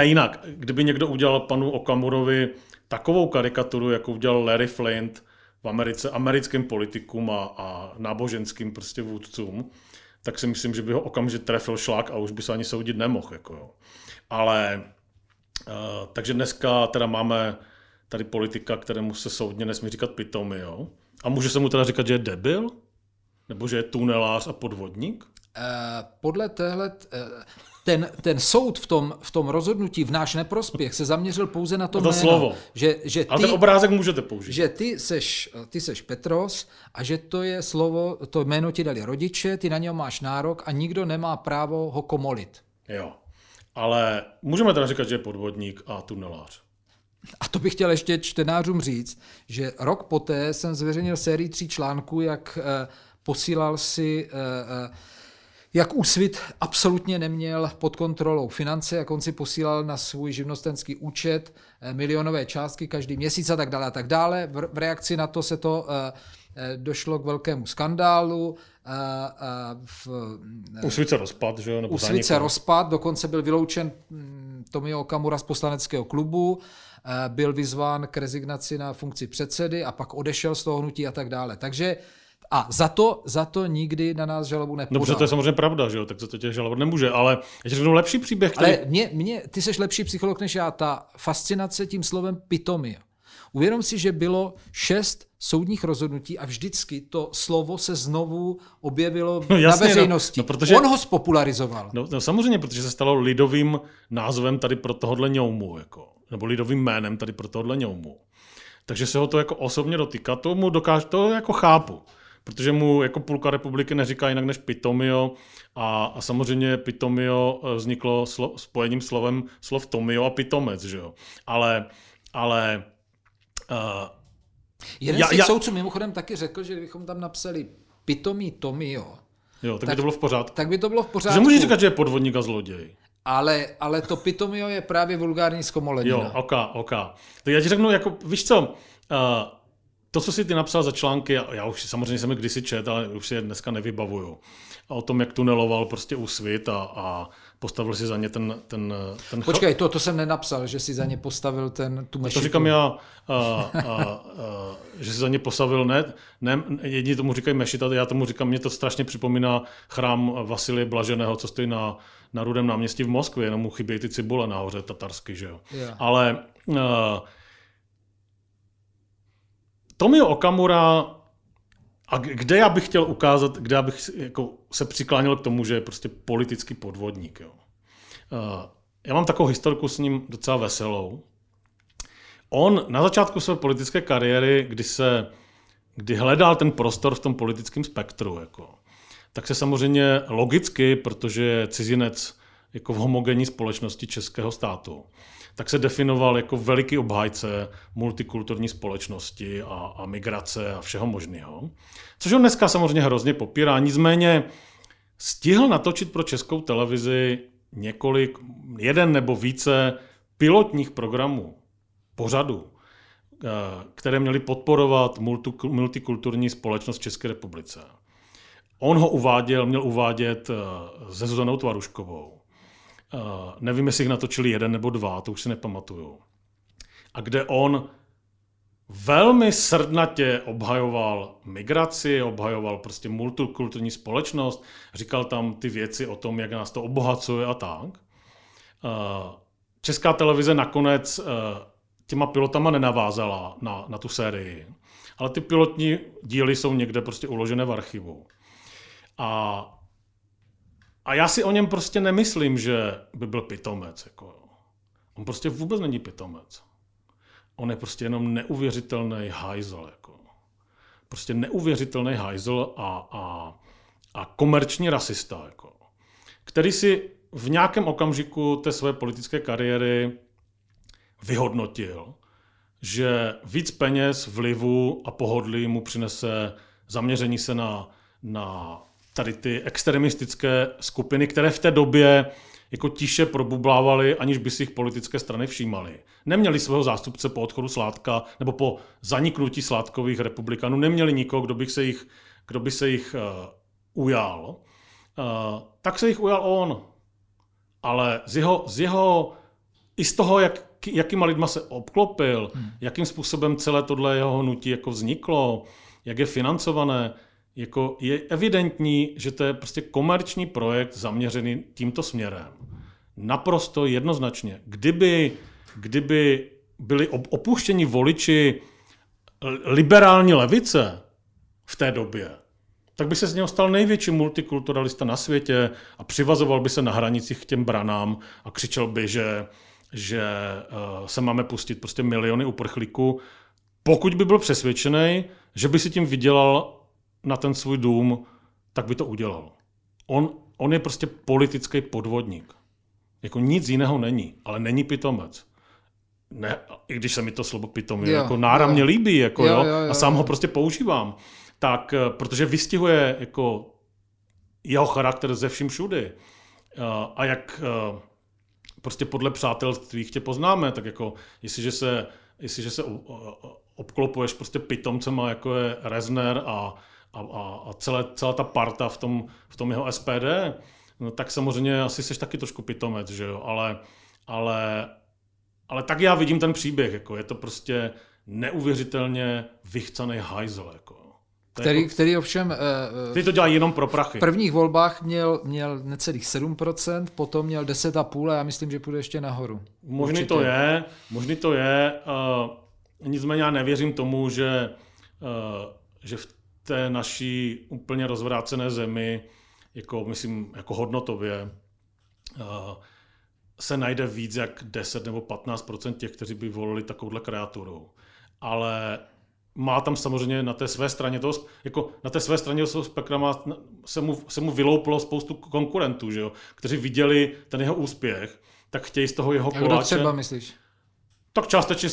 jinak, kdyby někdo udělal panu Okamurovi takovou karikaturu, jako udělal Larry Flint v Americe, americkým politikům a náboženským prostě vůdcům, tak si myslím, že by ho okamžitě trefil šlak a už by se ani soudit nemohl. Jako jo. Ale takže dneska teda máme tady politika, kterému se soudně nesmí říkat pitomio, jo? A může se mu teda říkat, že je debil? Nebo že je tunelář a podvodník? Podle téhle... Ten soud v tom rozhodnutí v náš neprospěch se zaměřil pouze na to jméno, slovo. Že ty, ale ten obrázek můžete použít. Že ty seš Petros a že to je slovo, to jméno ti dali rodiče, ty na něho máš nárok a nikdo nemá právo ho komolit. Jo, ale můžeme teda říkat, že je podvodník a tunelář. A to bych chtěl ještě čtenářům říct, že rok poté jsem zveřejnil sérii 3 článků, jak posílal si... Jak Úsvit absolutně neměl pod kontrolou finance, jak on si posílal na svůj živnostenský účet milionové částky každý měsíc a tak dále a tak dále. V reakci na to se to došlo k velkému skandálu. Úsvit se rozpad, že jo? Úsvit se rozpad, dokonce byl vyloučen Tomio Okamura z poslaneckého klubu, byl vyzván k rezignaci na funkci předsedy a pak odešel z toho hnutí a tak dále. Takže a za to nikdy na nás žalobu nepodal. Dobře, to je samozřejmě pravda, že jo, tak za to tě žalovat nemůže, ale já řeknu lepší příběh. Který... Ale ty jsi lepší psycholog než já, ta fascinace tím slovem pitomio. Uvědom si, že bylo 6 soudních rozhodnutí a vždycky to slovo se znovu objevilo na veřejnosti. No, protože... On ho spopularizoval. No, samozřejmě, protože se stalo lidovým názvem tady pro tohodle ňoumu, jako, nebo lidovým jménem tady pro tohodle ňoumu. Takže se ho to jako osobně dotýká, to jako chápu. Protože mu jako půlka republiky neříká jinak než pitomio a samozřejmě pitomio vzniklo spojením slov Tomio a pitomec, že jo. Jeden z těch soudců mimochodem taky řekl, že kdybychom tam napsali pitomí Tomio, jo, tak by to bylo v pořádku. Tak by to bylo v pořádku. Můžeš říkat, že je podvodník a zloděj. Ale to pitomio je právě vulgární zkomolenina. Jo, ok. Tak já ti řeknu, jako, víš co, to, co jsi ty napsal za články, já už samozřejmě jsem je kdysi četl, ale už si je dneska nevybavuju. A o tom, jak tuneloval prostě Úsvit a postavil si za ně ten Počkej, to jsem nenapsal, že si za ně postavil tu mešitu. To říkám já, že si za ně postavil, ne, jedni tomu říkají mešita, já tomu říkám, mě to strašně připomíná chrám Vasilie Blaženého, co stojí na Rudém náměstí v Moskvě, jenom mu chybějí ty cibule nahoře tatarsky, že jo. Yeah. Ale... Tomio Okamura, a kde já bych chtěl ukázat, kde já bych jako se přiklánil k tomu, že je prostě politický podvodník. Jo. Já mám takovou historiku s ním docela veselou. On na začátku své politické kariéry, kdy hledal ten prostor v tom politickém spektru, jako, tak se samozřejmě logicky, protože je cizinec jako v homogenní společnosti českého státu, tak se definoval jako veliký obhájce multikulturní společnosti a migrace a všeho možného. Což on dneska samozřejmě hrozně popírá, nicméně stihl natočit pro Českou televizi jeden nebo více pilotních programů, pořadů, které měly podporovat multikulturní společnost v České republice. On ho měl uvádět se Zuzanou Tvaruškovou. Nevím, jestli jich natočili jeden nebo dva, to už si nepamatuju. A kde on velmi srdnatě obhajoval migraci, obhajoval prostě multikulturní společnost, říkal tam ty věci o tom, jak nás to obohacuje a tak. Česká televize nakonec těma pilotama nenavázala na tu sérii, ale ty pilotní díly jsou někde prostě uložené v archivu. A já si o něm prostě nemyslím, že by byl pitomec. On prostě vůbec není pitomec. On je prostě jenom neuvěřitelný hajzl. Prostě neuvěřitelný hajzl a komerční rasista. Který si v nějakém okamžiku té své politické kariéry vyhodnotil, že víc peněz, vlivu a pohodlí mu přinese zaměření se na tady ty extremistické skupiny, které v té době jako tiše probublávaly, aniž by si jich politické strany všímaly. Neměli svého zástupce po odchodu Sládka nebo po zaniknutí Sládkových republikanů, neměli nikoho, kdo by se jich ujal. Tak se jich ujal on. Ale jakýma lidma se obklopil, jakým způsobem celé tohle jeho hnutí jako vzniklo, jak je financované, jako je evidentní, že to je prostě komerční projekt zaměřený tímto směrem. Naprosto jednoznačně. Kdyby byli opuštěni voliči liberální levice v té době, tak by se z něho stal největší multikulturalista na světě a přivazoval by se na hranicích k těm branám a křičel by, že se máme pustit prostě miliony uprchlíků, pokud by byl přesvědčený, že by si tím vydělal na ten svůj dům, tak by to udělal. On je prostě politický podvodník. Jako nic jiného není, ale není pitomec. Ne, i když se mi to slovo pitomí jako náramně líbí, a sám ho prostě používám. Tak, protože vystihuje jako jeho charakter ze vším všudy. A jak prostě podle přátelství tě poznáme, tak jako jestliže se obklopuješ prostě pitomcema, jako je Rezner a celá ta parta v tom jeho SPD, no tak samozřejmě asi seš taky trošku pitomec, že jo, ale tak já vidím ten příběh, jako je to prostě neuvěřitelně vychcaný hajzel, jako. Který ovšem... Který to dělá jenom pro prachy. V prvních volbách měl necelých 7%, potom měl 10,5% a já myslím, že půjde ještě nahoru. Možný to je. Nicméně já nevěřím tomu, že v té naší úplně rozvrácené zemi, jako myslím, jako hodnotově, se najde víc jak 10 nebo 15% těch, kteří by volili takovouhle kreaturu. Ale má tam samozřejmě na té své straně toho spektra se mu vyloupilo spoustu konkurentů, že jo, kteří viděli ten jeho úspěch, tak chtějí z toho jeho koláče. A kdo třeba myslíš? Tak částečně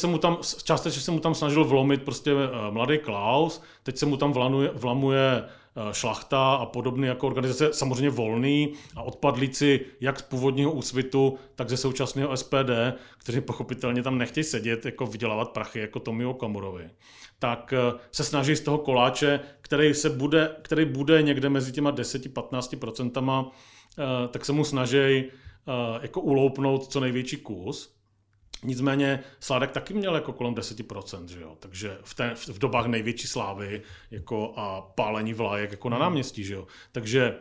se mu tam snažil vlomit prostě mladý Klaus, teď se mu tam vlamuje Šlachta a podobné jako organizace, samozřejmě volný a odpadlíci jak z původního Úsvitu, tak ze současného SPD, kteří pochopitelně tam nechtějí sedět, jako vydělávat prachy, jako Tomio Okamurovi. Tak se snaží z toho koláče, který bude někde mezi těma 10-15%, tak se mu snaží jako uloupnout co největší kus. Nicméně Sládek taky měl jako kolem 10%, že jo? Takže v dobách největší slávy jako a pálení vlajek jako na náměstí. Že jo? Takže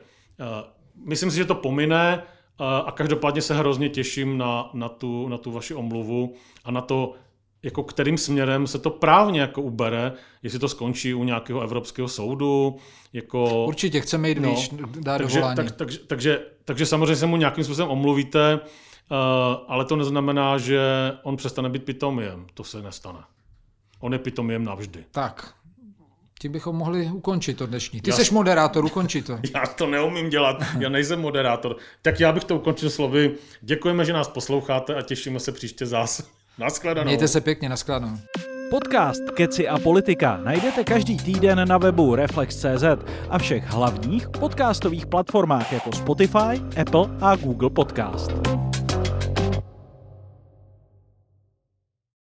myslím si, že to pomine a každopádně se hrozně těším na tu vaši omluvu a na to, jako kterým směrem se to právně jako ubere, jestli to skončí u nějakého evropského soudu. Jako, určitě chceme jít výš, dá dovolání. Takže samozřejmě se mu nějakým způsobem omluvíte, ale to neznamená, že on přestane být pitomiem. To se nestane. On je pitomiem navždy. Tak, Tím bychom mohli ukončit to dnešní. Ty jsi moderátor, ukonči to. Já to neumím dělat, já nejsem moderátor. Tak já bych to ukončil slovy. Děkujeme, že nás posloucháte a těšíme se příště zás. Naschledanou. Mějte se pěkně, naschledanou. Podcast Kecy a politika najdete každý týden na webu Reflex.cz a všech hlavních podcastových platformách jako Spotify, Apple a Google Podcast.